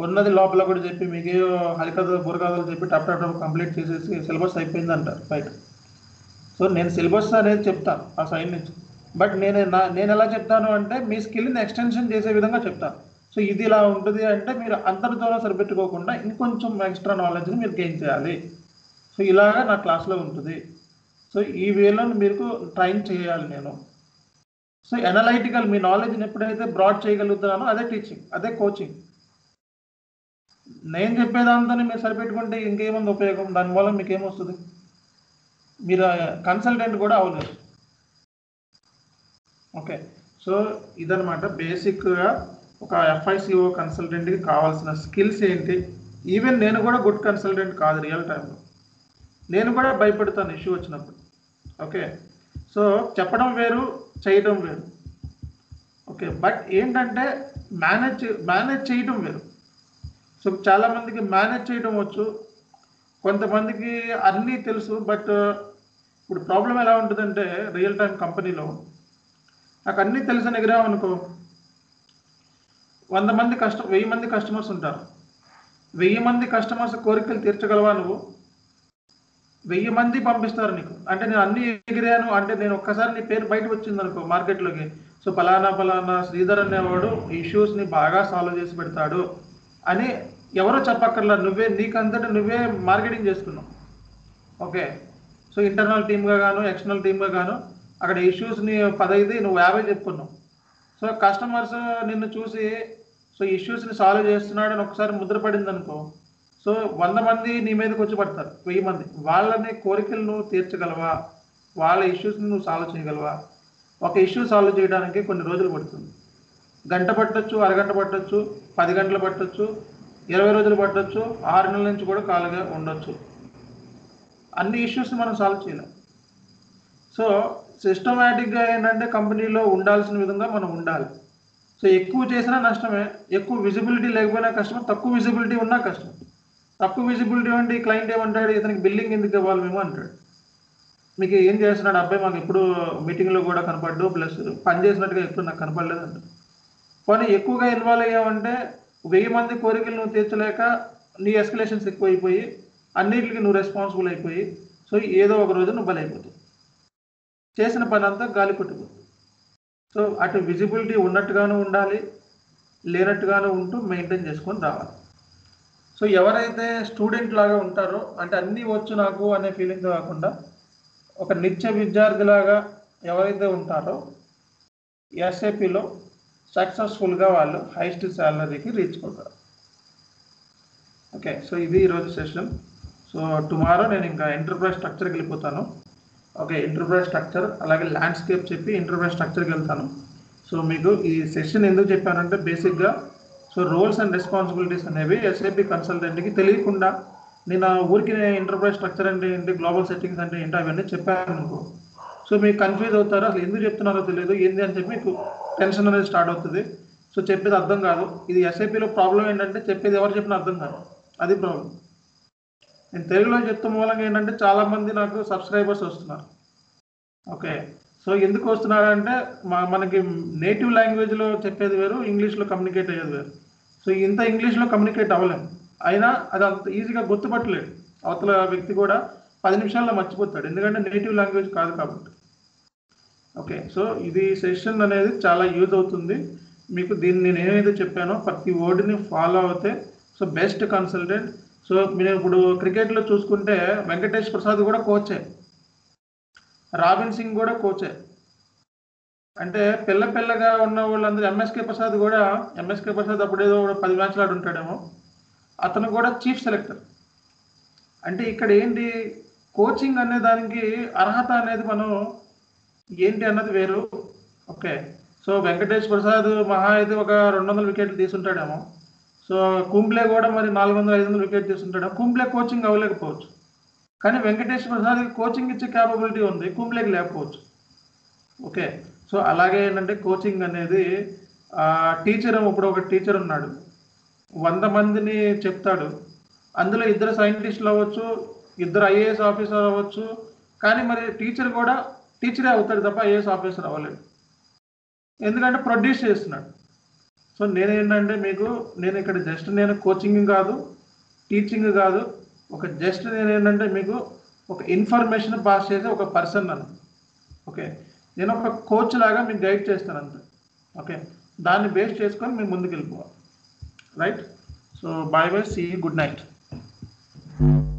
ఉన్నది లోపల కూడా చెప్పి మీకు హరికథలు బుర్రకథలు చెప్పి టప్ టప్ టప్ కంప్లీట్ చేసేసి సిలబస్ అయిపోయింది అంటారు బయట. సో నేను సిలబస్ అనేది చెప్తాను ఆ సైడ్ నుంచి. బట్ నేను నా నేను ఎలా చెప్తాను అంటే మీ స్కిల్ని ఎక్స్టెన్షన్ చేసే విధంగా చెప్తాను. సో ఇది ఇలా ఉంటుంది అంటే మీరు అంతటితోనే సరిపెట్టుకోకుండా ఇంకొంచెం ఎక్స్ట్రా నాలెడ్జ్ని మీరు గెయిన్ చేయాలి. సో ఇలాగా నా క్లాస్లో ఉంటుంది. సో ఈ వేలో మీరు ట్రైన్ చేయాలి నేను. సో ఎనలైటికల్ మీ నాలెడ్జ్ని ఎప్పుడైతే బ్రాడ్ చేయగలుగుతున్నానో అదే టీచింగ్, అదే కోచింగ్. నేను చెప్పేదాంతో మీరు సరిపెట్టుకుంటే ఇంకేముంది ఉపయోగం, దానివల్ల మీకు ఏమొస్తుంది, మీరు కన్సల్టెంట్ కూడా అవ్వలేదు. ఓకే సో ఇదనమాట బేసిక్గా ఒక ఎఫ్ఐసిఓ కన్సల్టెంట్కి కావాల్సిన స్కిల్స్ ఏంటి. ఈవెన్ నేను కూడా గుడ్ కన్సల్టెంట్ కాదు రియల్ టైంలో, నేను కూడా భయపడతాను ఇష్యూ వచ్చినప్పుడు. ఓకే, సో చెప్పడం వేరు చేయడం వేరు. ఓకే, బట్ ఏంటంటే మేనేజ్ మేనేజ్ చేయడం వేరు. సో చాలామందికి మేనేజ్ చేయడం వచ్చు, కొంతమందికి అన్నీ తెలుసు. బట్ ఇప్పుడు ప్రాబ్లం ఎలా ఉంటుందంటే రియల్ టైం కంపెనీలో నాకు అన్నీ తెలిసిన ఎగిరావు అనుకో, వంద మంది కస్ట వెయ్యి మంది కస్టమర్స్ ఉంటారు. వెయ్యి మంది కస్టమర్స్ కోరికలు తీర్చగలవా నువ్వు? వెయ్యి మంది పంపిస్తారు నీకు. అంటే నేను అన్ని ఎగిరాను అంటే నేను ఒక్కసారి నీ పేరు బయటకు వచ్చింది అనుకో మార్కెట్లోకి, సో ఫలానా ఫలానా శ్రీధర్ అనేవాడు ఇష్యూస్ని బాగా సాల్వ్ చేసి పెడతాడు అని ఎవరో చెప్పక్కర్లా, నువ్వే నీకంతటా నువ్వే మార్కెటింగ్ చేసుకున్నావు. ఓకే, సో ఇంటర్నల్ టీమ్గా గాను ఎక్స్టర్నల్ టీమ్గా గాను అక్కడ ఇష్యూస్ని పదైదు నువ్వు యాభై చెప్పుకున్నావు. సో కస్టమర్స్ నిన్ను చూసి సో ఇష్యూస్ని సాల్వ్ చేస్తున్నాడు అని ఒకసారి ముద్రపడింది అనుకో, సో వంద మంది నీ మీదకి వచ్చి పడతారు. వెయ్యి మంది వాళ్ళని కోరికలు నువ్వు తీర్చగలవా? వాళ్ళ ఇష్యూస్ని నువ్వు సాల్వ్ చేయగలవా? ఒక ఇష్యూ సాల్వ్ చేయడానికి కొన్ని రోజులు పడుతుంది. గంట పట్టొచ్చు, అరగంట పట్టొచ్చు, పది గంటలు పట్టొచ్చు, ఇరవై రోజులు పట్టొచ్చు, ఆరు నెలల నుంచి కూడా కాలుగా ఉండొచ్చు. అన్ని ఇష్యూస్ని మనం సాల్వ్ చేయలేం. సో సిస్టమేటిక్గా ఏంటంటే కంపెనీలో ఉండాల్సిన విధంగా మనం ఉండాలి. సో ఎక్కువ చేసినా నష్టమే, ఎక్కువ విజిబిలిటీ లేకపోయినా కష్టమే, తక్కువ విజిబిలిటీ ఉన్నా కష్టమే. తక్కువ విజిబిలిటీ ఉంటే క్లయింట్ ఏమంటాడు, ఇతనికి బిల్లింగ్ ఎందుకు ఇవ్వాలి మేము అంటాడు. మీకు ఏం చేస్తున్నాడు అబ్బాయి, మాకు ఎప్పుడు మీటింగ్లో కూడా కనపడ్డు, ప్లస్ పని చేసినట్టుగా ఎప్పుడు నాకు కనపడలేదు అంటాడు. కానీ ఎక్కువగా ఇన్వాల్వ్ అయ్యామంటే వెయ్యి మంది కోరికలు నువ్వు తీర్చలేక నీ ఎస్కలేషన్స్ ఎక్కువ అయిపోయి అన్నిటికి నువ్వు రెస్పాన్సిబుల్ అయిపోయి, సో ఏదో ఒక రోజు నువ్వు బలైపోతావు, చేసిన పని అంతా గాలి కొట్టుకుంది. సో అటు విజిబిలిటీ ఉన్నట్టుగాను ఉండాలి, లేనట్టుగాను ఉంటూ మెయింటైన్ చేసుకొని రావాలి. సో ఎవరైతే స్టూడెంట్ లాగా ఉంటారో అంటే అన్నీ వచ్చు నాకు అనే ఫీలింగ్ కాకుండా ఒక నిత్య విద్యార్థిలాగా ఎవరైతే ఉంటారో ఎస్ఏపీలో సక్సెస్ఫుల్గా వాళ్ళు హైయెస్ట్ శాలరీకి రీచ్ అవుతారు. ఓకే, సో ఇది ఈరోజు సెషన్. సో టుమారో నేను ఇంకా ఎంటర్ప్రైజ్ స్ట్రక్చర్కి వెళ్ళిపోతాను. ఓకే, ఎంటర్ప్రైజ్ స్ట్రక్చర్ అలాగే ల్యాండ్స్కేప్ చెప్పి ఎంటర్ప్రైజ్ స్ట్రక్చర్కి వెళ్తాను. సో మీకు ఈ సెషన్ ఎందుకు చెప్పానంటే బేసిక్గా సో రోల్స్ అండ్ రెస్పాన్సిబిలిటీస్ అనేవి ఎస్ఏపీ కన్సల్టెంట్కి తెలియకుండా నేను ఊరికి ఎంటర్ప్రైజ్ స్ట్రక్చర్ అంటే ఏంటి, గ్లోబల్ సెట్టింగ్స్ అంటే ఏంటి అవన్నీ చెప్పాను అనుకో, సో మీకు కన్ఫ్యూజ్ అవుతారు, అసలు ఎందుకు చెప్తున్నారో తెలియదు ఏంది అని చెప్పి మీకు టెన్షన్ అనేది స్టార్ట్ అవుతుంది. సో చెప్పేది అర్థం కాదు. ఇది ఎస్ఏపీలో ప్రాబ్లం ఏంటంటే చెప్పేది ఎవరు చెప్పినా అర్థం కాదు, అది ప్రాబ్లం. నేను తెలుగులో చెప్తున్న మూలంగా ఏంటంటే చాలామంది నాకు సబ్స్క్రైబర్స్ వస్తున్నారు. ఓకే, సో ఎందుకు వస్తున్నారంటే మా మనకి నేటివ్ లాంగ్వేజ్లో చెప్పేది వేరు, ఇంగ్లీష్లో కమ్యూనికేట్ అయ్యేది వేరు. సో ఇంత ఇంగ్లీష్లో కమ్యూనికేట్ అవ్వలేము, అయినా అది అంత ఈజీగా గుర్తుపట్టలేడు అవతల వ్యక్తి కూడా, పది నిమిషాల్లో మర్చిపోతాడు, ఎందుకంటే నేటివ్ లాంగ్వేజ్ కాదు కాబట్టి. ఓకే, సో ఇది సెషన్ అనేది చాలా యూజ్ అవుతుంది మీకు. దీన్ని నేను ఏమైతే చెప్పానో ప్రతి వర్డ్ని ఫాలో అవుతే సో బెస్ట్ కన్సల్టెంట్. సో నేను ఇప్పుడు క్రికెట్లో చూసుకుంటే వెంకటేష్ ప్రసాద్ కూడా కోచే, రాబిన్ సింగ్ కూడా కోచే. అంటే పిల్ల పిల్లగా ఉన్న వాళ్ళందరూ ఎంఎస్కే ప్రసాద్ కూడా, ఎంఎస్కే ప్రసాద్ అప్పుడేదో పది మ్యాచ్లు ఆడి ఉంటాడేమో, అతను కూడా చీఫ్ సెలెక్టర్. అంటే ఇక్కడ ఏంటి కోచింగ్ అనే దానికి అర్హత అనేది మనం ఏంటి అన్నది వేరు. ఓకే, సో వెంకటేష్ ప్రసాద్ మహా అయితే ఒక రెండు వందల వికెట్లు తీసుంటాడేమో, సో కుంబ్లే కూడా మరి నాలుగు వందల ఐదు వందల వికెట్ తీసుంటాడేమో. కుంబ్లే కోచింగ్ అవ్వలేకపోవచ్చు, కానీ వెంకటేష్ ప్రసాద్కి కోచింగ్ ఇచ్చే క్యాపబిలిటీ ఉంది, కుంబ్లేకి లేకపోవచ్చు. ఓకే, సో అలాగే ఏంటంటే కోచింగ్ అనేది టీచర్, ఇప్పుడు ఒక టీచర్ ఉన్నాడు వంద మందిని చెప్తాడు, అందులో ఇద్దరు సైంటిస్టులు అవ్వచ్చు, ఇద్దరు ఐఏఎస్ ఆఫీసర్ అవ్వచ్చు, కానీ మరి టీచర్ కూడా టీచరే అవుతాడు తప్ప ఐఏఎస్ ఆఫీసర్ అవ్వలేడు, ఎందుకంటే ప్రొడ్యూస్ చేస్తున్నాడు. సో నేనేంటంటే మీకు నేను ఇక్కడ జస్ట్ నేను కోచింగ్ కాదు, టీచింగ్ కాదు, ఒక జస్ట్ నేనేంటంటే మీకు ఒక ఇన్ఫర్మేషన్ పాస్ చేసే ఒక పర్సన్ నన్ను. ఓకే, నేను ఒక కోచ్ లాగా మీకు గైడ్ చేస్తాను అంతే. ఓకే, దాన్ని బేస్ చేసుకొని మేము ముందుకు వెళ్ళిపోవాలి, right? So bye bye, see you, good night.